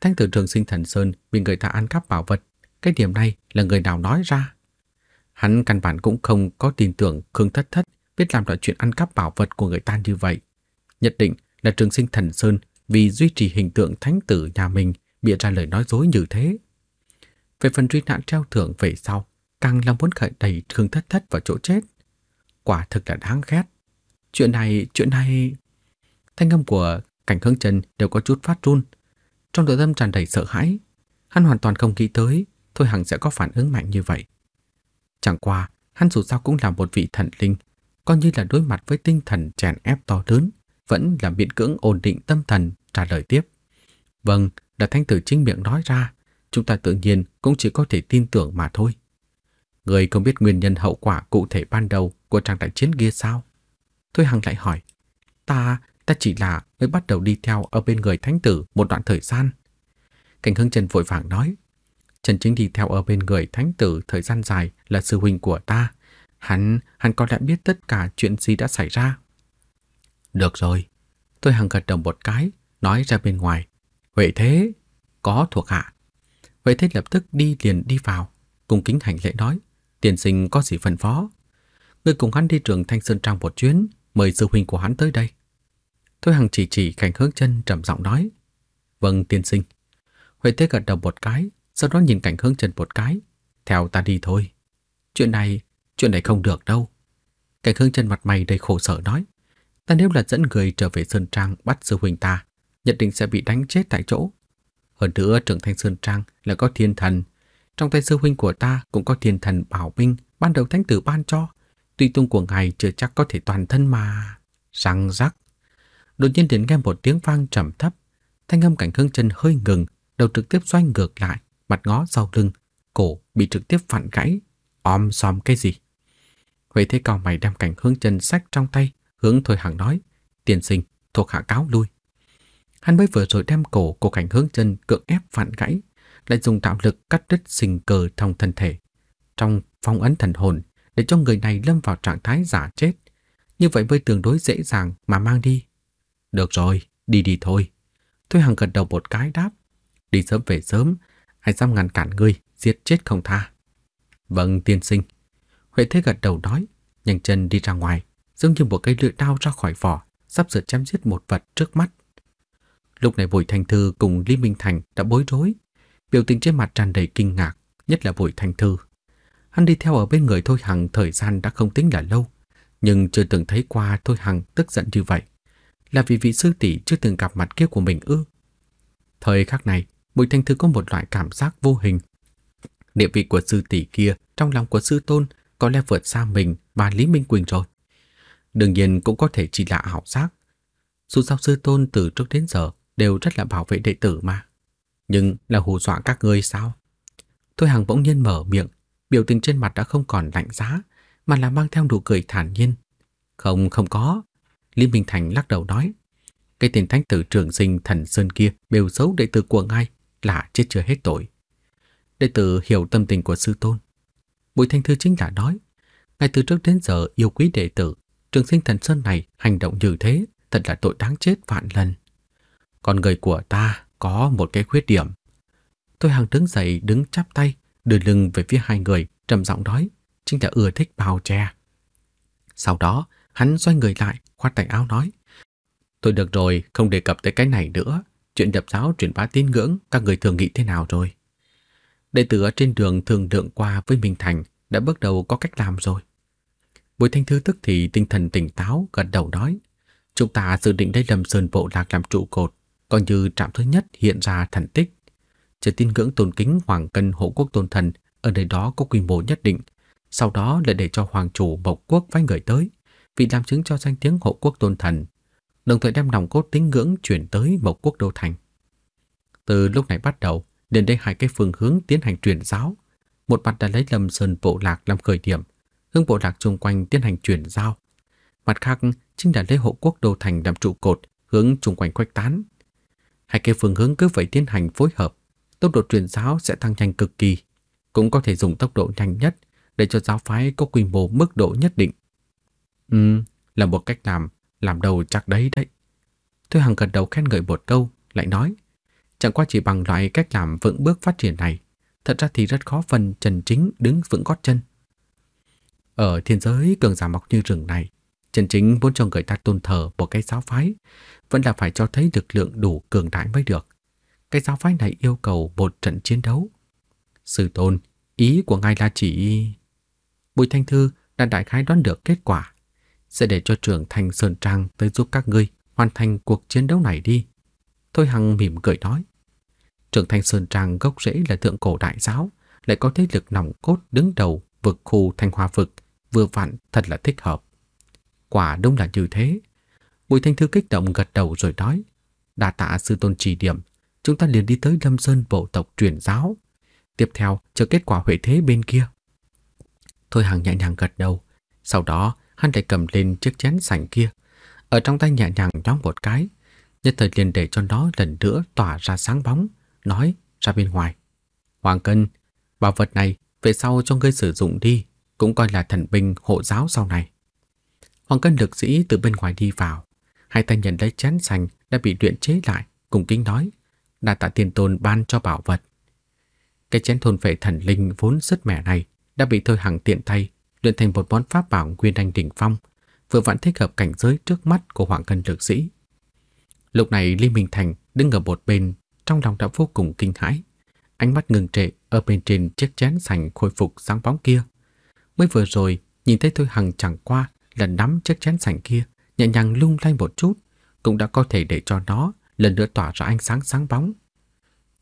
Thánh tử Trường Sinh Thần Sơn bị người ta ăn cắp bảo vật, cái điểm này là người nào nói ra? Hắn căn bản cũng không có tin tưởng Khương Thất Thất biết làm loại chuyện ăn cắp bảo vật của người ta như vậy. Nhất định là Trường Sinh Thần Sơn vì duy trì hình tượng thánh tử nhà mình bịa ra lời nói dối như thế. Về phần truy nã treo thưởng về sau, càng là muốn khởi đẩy Khương Thất Thất vào chỗ chết. Quả thực là đáng ghét. Chuyện này, chuyện này... Thanh âm của Cảnh Hướng Chân đều có chút phát run. Trong nội tâm tràn đầy sợ hãi, hắn hoàn toàn không nghĩ tới Thôi Hằng sẽ có phản ứng mạnh như vậy. Chẳng qua, hắn dù sao cũng là một vị thần linh, coi như là đối mặt với tinh thần chèn ép to lớn, vẫn là miễn cưỡng ổn định tâm thần trả lời tiếp. Vâng, đã thánh tử chính miệng nói ra, chúng ta tự nhiên cũng chỉ có thể tin tưởng mà thôi. Người không biết nguyên nhân hậu quả cụ thể ban đầu của trang đại chiến kia sao? Thôi Hằng lại hỏi. Ta, ta chỉ là mới bắt đầu đi theo ở bên người thánh tử một đoạn thời gian. Cảnh Hướng Chân vội vàng nói. Chân chính đi theo ở bên người thánh tử thời gian dài là sư huynh của ta. Hắn, hắn có lẽ biết tất cả chuyện gì đã xảy ra. Được rồi. Thôi Hằng gật đầu một cái, nói ra bên ngoài. Huệ Thế, có thuộc hạ. Huệ Thế lập tức đi liền đi vào, cùng kính hành lễ nói. Tiền sinh có gì phân phó? Người cùng hắn đi Trường Thanh Sơn Trang một chuyến, mời sư huynh của hắn tới đây. Thôi Hằng chỉ chỉ Cảnh Hướng Chân trầm giọng nói. Vâng tiên sinh. Huệ Thế gật đầu một cái, sau đó nhìn Cảnh Hương Trần một cái. Theo ta đi thôi. Chuyện này, chuyện này không được đâu. Cảnh Hương Trần mặt mày đầy khổ sở nói. Ta nếu là dẫn người trở về Sơn Trang bắt sư huynh ta, nhất định sẽ bị đánh chết tại chỗ. Hơn nữa trưởng thành Sơn Trang là có thiên thần. Trong tay sư huynh của ta cũng có thiên thần bảo binh ban đầu thánh tử ban cho. Tuy tung của ngài chưa chắc có thể toàn thân mà. Răng rắc. Đột nhiên đến nghe một tiếng vang trầm thấp. Thanh âm Cảnh Hương Trần hơi ngừng, đầu trực tiếp xoay ngược lại, mặt ngó sau lưng, cổ bị trực tiếp vặn gãy. Om xòm cái gì? Huệ Thế cao mày đem Cảnh Hương Trần sách trong tay, hướng Thôi Hằng nói, tiền sinh, thuộc hạ cáo lui. Hắn mới vừa rồi đem cổ của Cảnh Hương Trần cưỡng ép vặn gãy, lại dùng tạo lực cắt đứt sinh cờ trong thân thể, trong phong ấn thần hồn để cho người này lâm vào trạng thái giả chết. Như vậy mới tương đối dễ dàng mà mang đi. Được rồi, đi đi thôi. Thôi Hằng gật đầu một cái đáp. Đi sớm về sớm, ai dám ngăn cản ngươi, giết chết không tha. Vâng tiên sinh. Huệ Thế gật đầu nói, nhanh chân đi ra ngoài, giống như một cây lưỡi đao ra khỏi vỏ, sắp sửa chém giết một vật trước mắt. Lúc này Bùi Thanh Thư cùng Lý Minh Thành đã bối rối, biểu tình trên mặt tràn đầy kinh ngạc, nhất là Bùi Thanh Thư. Hắn đi theo ở bên người Thôi Hằng thời gian đã không tính là lâu, nhưng chưa từng thấy qua Thôi Hằng tức giận như vậy. Là vì vị sư tỷ chưa từng gặp mặt kia của mình ư? Thời khắc này, Bùi Thanh Thư có một loại cảm giác vô hình. Địa vị của sư tỷ kia trong lòng của sư tôn có lẽ vượt xa mình và Lý Minh Quỳnh rồi. Đương nhiên cũng có thể chỉ là ảo giác. Dù sao sư tôn từ trước đến giờ đều rất là bảo vệ đệ tử mà. Nhưng là hù dọa các ngươi sao? Thôi Hằng bỗng nhiên mở miệng, biểu tình trên mặt đã không còn lạnh giá, mà là mang theo nụ cười thản nhiên. Không, không có. Lý Minh Thành lắc đầu nói, cái tên thánh tử trưởng sinh thần sơn kia bêu xấu đệ tử của ngài là chết chưa hết tội. Đệ tử hiểu tâm tình của sư tôn. Bùi Thanh Thư chính là nói, ngài từ trước đến giờ yêu quý đệ tử, trường sinh thần sơn này hành động như thế thật là tội đáng chết vạn lần. Con người của ta có một cái khuyết điểm. Tôi Hằng đứng dậy đứng chắp tay, đưa lưng về phía hai người, trầm giọng nói, chính là ưa thích bào chè. Sau đó hắn xoay người lại, khoát tay áo nói, tôi được rồi, không đề cập tới cái này nữa. Chuyện đập giáo truyền bá tín ngưỡng các người thường nghĩ thế nào rồi? Đệ tử ở trên đường thường lượng qua với Minh Thành đã bước đầu có cách làm rồi. Bùi Thanh Thư tức thì tinh thần tỉnh táo, gật đầu nói, chúng ta dự định đây làm Sơn Bộ Lạc làm trụ cột, còn như trạm thứ nhất hiện ra thần tích. Trời tín ngưỡng tôn kính Hoàng Cân Hộ Quốc Tôn Thần ở nơi đó có quy mô nhất định, sau đó lại để cho Hoàng Chủ Mộc Quốc vay người tới vì làm chứng cho danh tiếng Hộ Quốc Tôn Thần, đồng thời đem nòng cốt tín ngưỡng chuyển tới Mộc Quốc Đô Thành. Từ lúc này bắt đầu, đến đây hai cái phương hướng tiến hành truyền giáo. Một mặt đã lấy Lâm Sơn Bộ Lạc làm khởi điểm, hướng bộ lạc chung quanh tiến hành truyền giao. Mặt khác chính là lấy Hộ Quốc Đô Thành làm trụ cột, hướng chung quanh khuếch tán. Hai cái phương hướng cứ vậy tiến hành phối hợp, tốc độ truyền giáo sẽ tăng nhanh cực kỳ, cũng có thể dùng tốc độ nhanh nhất để cho giáo phái có quy mô mức độ nhất định. Ừ, là một cách làm, làm đầu chắc đấy đấy. Thôi Hằng gật đầu khen ngợi một câu, lại nói, chẳng qua chỉ bằng loại cách làm vững bước phát triển này, thật ra thì rất khó phần trần chính đứng vững gót chân. Ở thiên giới cường giả mọc như rừng này, trần chính muốn cho người ta tôn thờ một cái giáo phái, vẫn là phải cho thấy lực lượng đủ cường đại mới được. Cái giáo phái này yêu cầu một trận chiến đấu. Sư tôn, ý của ngài là chỉ... Bùi Thanh Thư đã đại khái đoán được kết quả. Sẽ để cho trưởng thành Sơn Trang tới giúp các ngươi hoàn thành cuộc chiến đấu này đi. Thôi Hằng mỉm cười nói, trưởng thành Sơn Trang gốc rễ là thượng cổ đại giáo, lại có thế lực nòng cốt đứng đầu vực khu Thanh Hoa vực, vừa vặn thật là thích hợp. Quả đúng là như thế. Bùi Thanh Thư kích động gật đầu rồi nói, đà tạ sư tôn chỉ điểm, chúng ta liền đi tới Lâm Sơn bộ tộc truyền giáo. Tiếp theo chờ kết quả Huệ Thế bên kia. Thôi Hằng nhẹ nhàng gật đầu, sau đó hắn lại cầm lên chiếc chén sành kia, ở trong tay nhẹ nhàng nhón một cái, nhất thời liền để cho nó lần nữa tỏa ra sáng bóng, nói ra bên ngoài. Hoàng Cân, bảo vật này về sau cho ngươi sử dụng đi, cũng coi là thần binh hộ giáo sau này. Hoàng Cân lực sĩ từ bên ngoài đi vào, hai tay nhận lấy chén sành đã bị luyện chế lại, cùng kính nói, đa tạ tiền tôn ban cho bảo vật. Cái chén thôn phệ thần linh vốn sứt mẻ này đã bị Thôi Hằng tiện tay luyện thành một món pháp bảo nguyên anh đỉnh phong, vừa vặn thích hợp cảnh giới trước mắt của Hoàng Cân lực sĩ. Lúc này Lý Minh Thành đứng ở một bên, trong lòng đã vô cùng kinh hãi. Ánh mắt ngừng trệ ở bên trên chiếc chén sành khôi phục sáng bóng kia. Mới vừa rồi nhìn thấy Thôi Hằng chẳng qua là nắm chiếc chén sành kia nhẹ nhàng lung lay một chút, cũng đã có thể để cho nó lần nữa tỏa ra ánh sáng sáng bóng.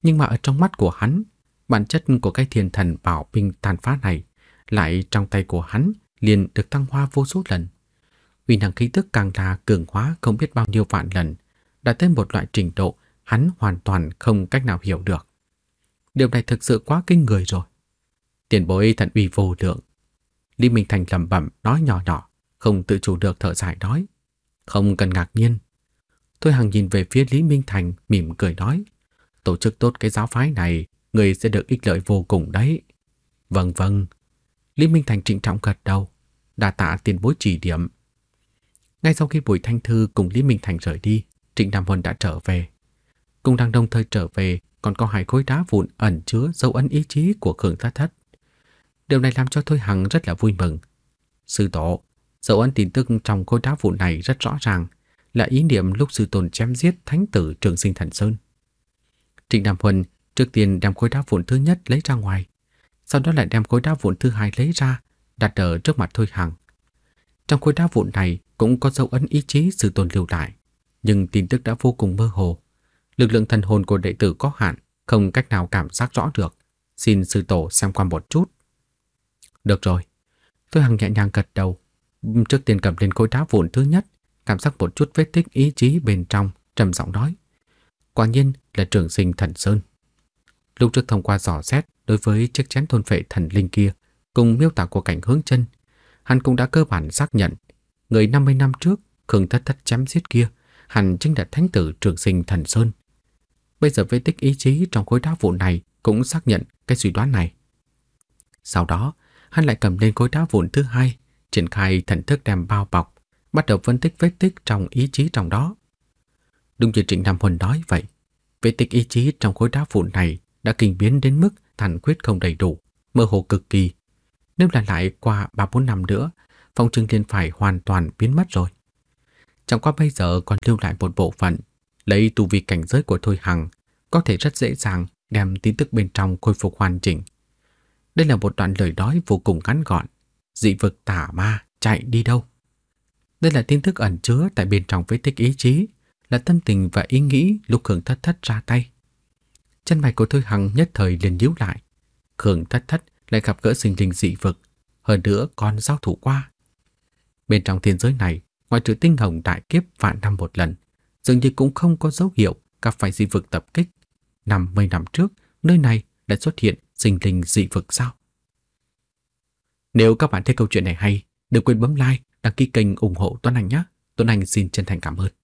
Nhưng mà ở trong mắt của hắn, bản chất của cái thiên thần bảo binh tàn phá này lại trong tay của hắn liền được tăng hoa vô số lần. Uy năng khí tức càng là cường hóa không biết bao nhiêu vạn lần, đã tới một loại trình độ hắn hoàn toàn không cách nào hiểu được. Điều này thực sự quá kinh người rồi. Tiền bối thần uy vô lượng. Lý Minh Thành lẩm bẩm nói nhỏ nhỏ, không tự chủ được thở dài nói. Không cần ngạc nhiên. Thôi Hằng nhìn về phía Lý Minh Thành mỉm cười nói. Tổ chức tốt cái giáo phái này, người sẽ được ích lợi vô cùng đấy. Vâng vâng. Lý Minh Thành trịnh trọng gật đầu, đa tạ tiền bối chỉ điểm. Ngay sau khi Bùi Thanh Thư cùng Lý Minh Thành rời đi, Trịnh Đàm Huân đã trở về. Cùng đang đồng thời trở về còn có hai khối đá vụn ẩn chứa dấu ấn ý chí của Khương Thất Thất. Điều này làm cho Thôi Hằng rất là vui mừng. Sư tổ, dấu ấn tin tức trong khối đá vụn này rất rõ ràng, là ý niệm lúc sư tôn chém giết thánh tử Trường Sinh Thần Sơn. Trịnh Đàm Huân trước tiên đem khối đá vụn thứ nhất lấy ra ngoài, sau đó lại đem khối đá vụn thứ hai lấy ra, đặt ở trước mặt Thôi Hằng. Trong khối đá vụn này cũng có dấu ấn ý chí sư tôn lưu lại, nhưng tin tức đã vô cùng mơ hồ. Lực lượng thần hồn của đệ tử có hạn, không cách nào cảm giác rõ được. Xin sư tổ xem qua một chút. Được rồi. Thôi Hằng nhẹ nhàng gật đầu. Trước tiên cầm lên khối đá vụn thứ nhất, cảm giác một chút vết tích ý chí bên trong, trầm giọng nói. Quả nhiên là Trường Sinh Thần Sơn. Lúc trước thông qua dò xét đối với chiếc chén thôn phệ thần linh kia, cùng miêu tả của Cảnh Hướng Chân, hắn cũng đã cơ bản xác nhận người năm mươi năm trước Khương Thất Thất chém giết kia hẳn chính là thánh tử Trường Sinh Thần Sơn. Bây giờ vết tích ý chí trong khối đá vụn này cũng xác nhận cái suy đoán này. Sau đó, hắn lại cầm lên khối đá vụn thứ hai, triển khai thần thức đem bao bọc, bắt đầu phân tích vết tích trong ý chí trong đó. Đúng như Trịnh Nam Huân nói vậy, vết tích ý chí trong khối đá vụn này đã kinh biến đến mức thần quyết không đầy đủ, mơ hồ cực kỳ. Nếu là lại qua ba bốn năm nữa, phong trưng liền phải hoàn toàn biến mất rồi. Chẳng qua bây giờ còn lưu lại một bộ phận, lấy tu vi cảnh giới của Thôi Hằng có thể rất dễ dàng đem tin tức bên trong khôi phục hoàn chỉnh. Đây là một đoạn lời nói vô cùng ngắn gọn. Dị vực tả ma chạy đi đâu? Đây là tin tức ẩn chứa tại bên trong vết tích ý chí, là tâm tình và ý nghĩ lúc Khương Thất Thất ra tay. Chân mày của Thôi Hằng nhất thời liền nhíu lại. Khương Thất Thất lại gặp gỡ sinh linh dị vực, hơn nữa còn giao thủ qua. Bên trong thiên giới này, ngoại trừ tinh hồng đại kiếp vạn năm một lần, dường như cũng không có dấu hiệu gặp phải dị vực tập kích. năm mươi năm trước, nơi này đã xuất hiện sinh linh dị vực sao? Nếu các bạn thấy câu chuyện này hay, đừng quên bấm like, đăng ký kênh ủng hộ Tuấn Anh nhé. Tuấn Anh xin chân thành cảm ơn.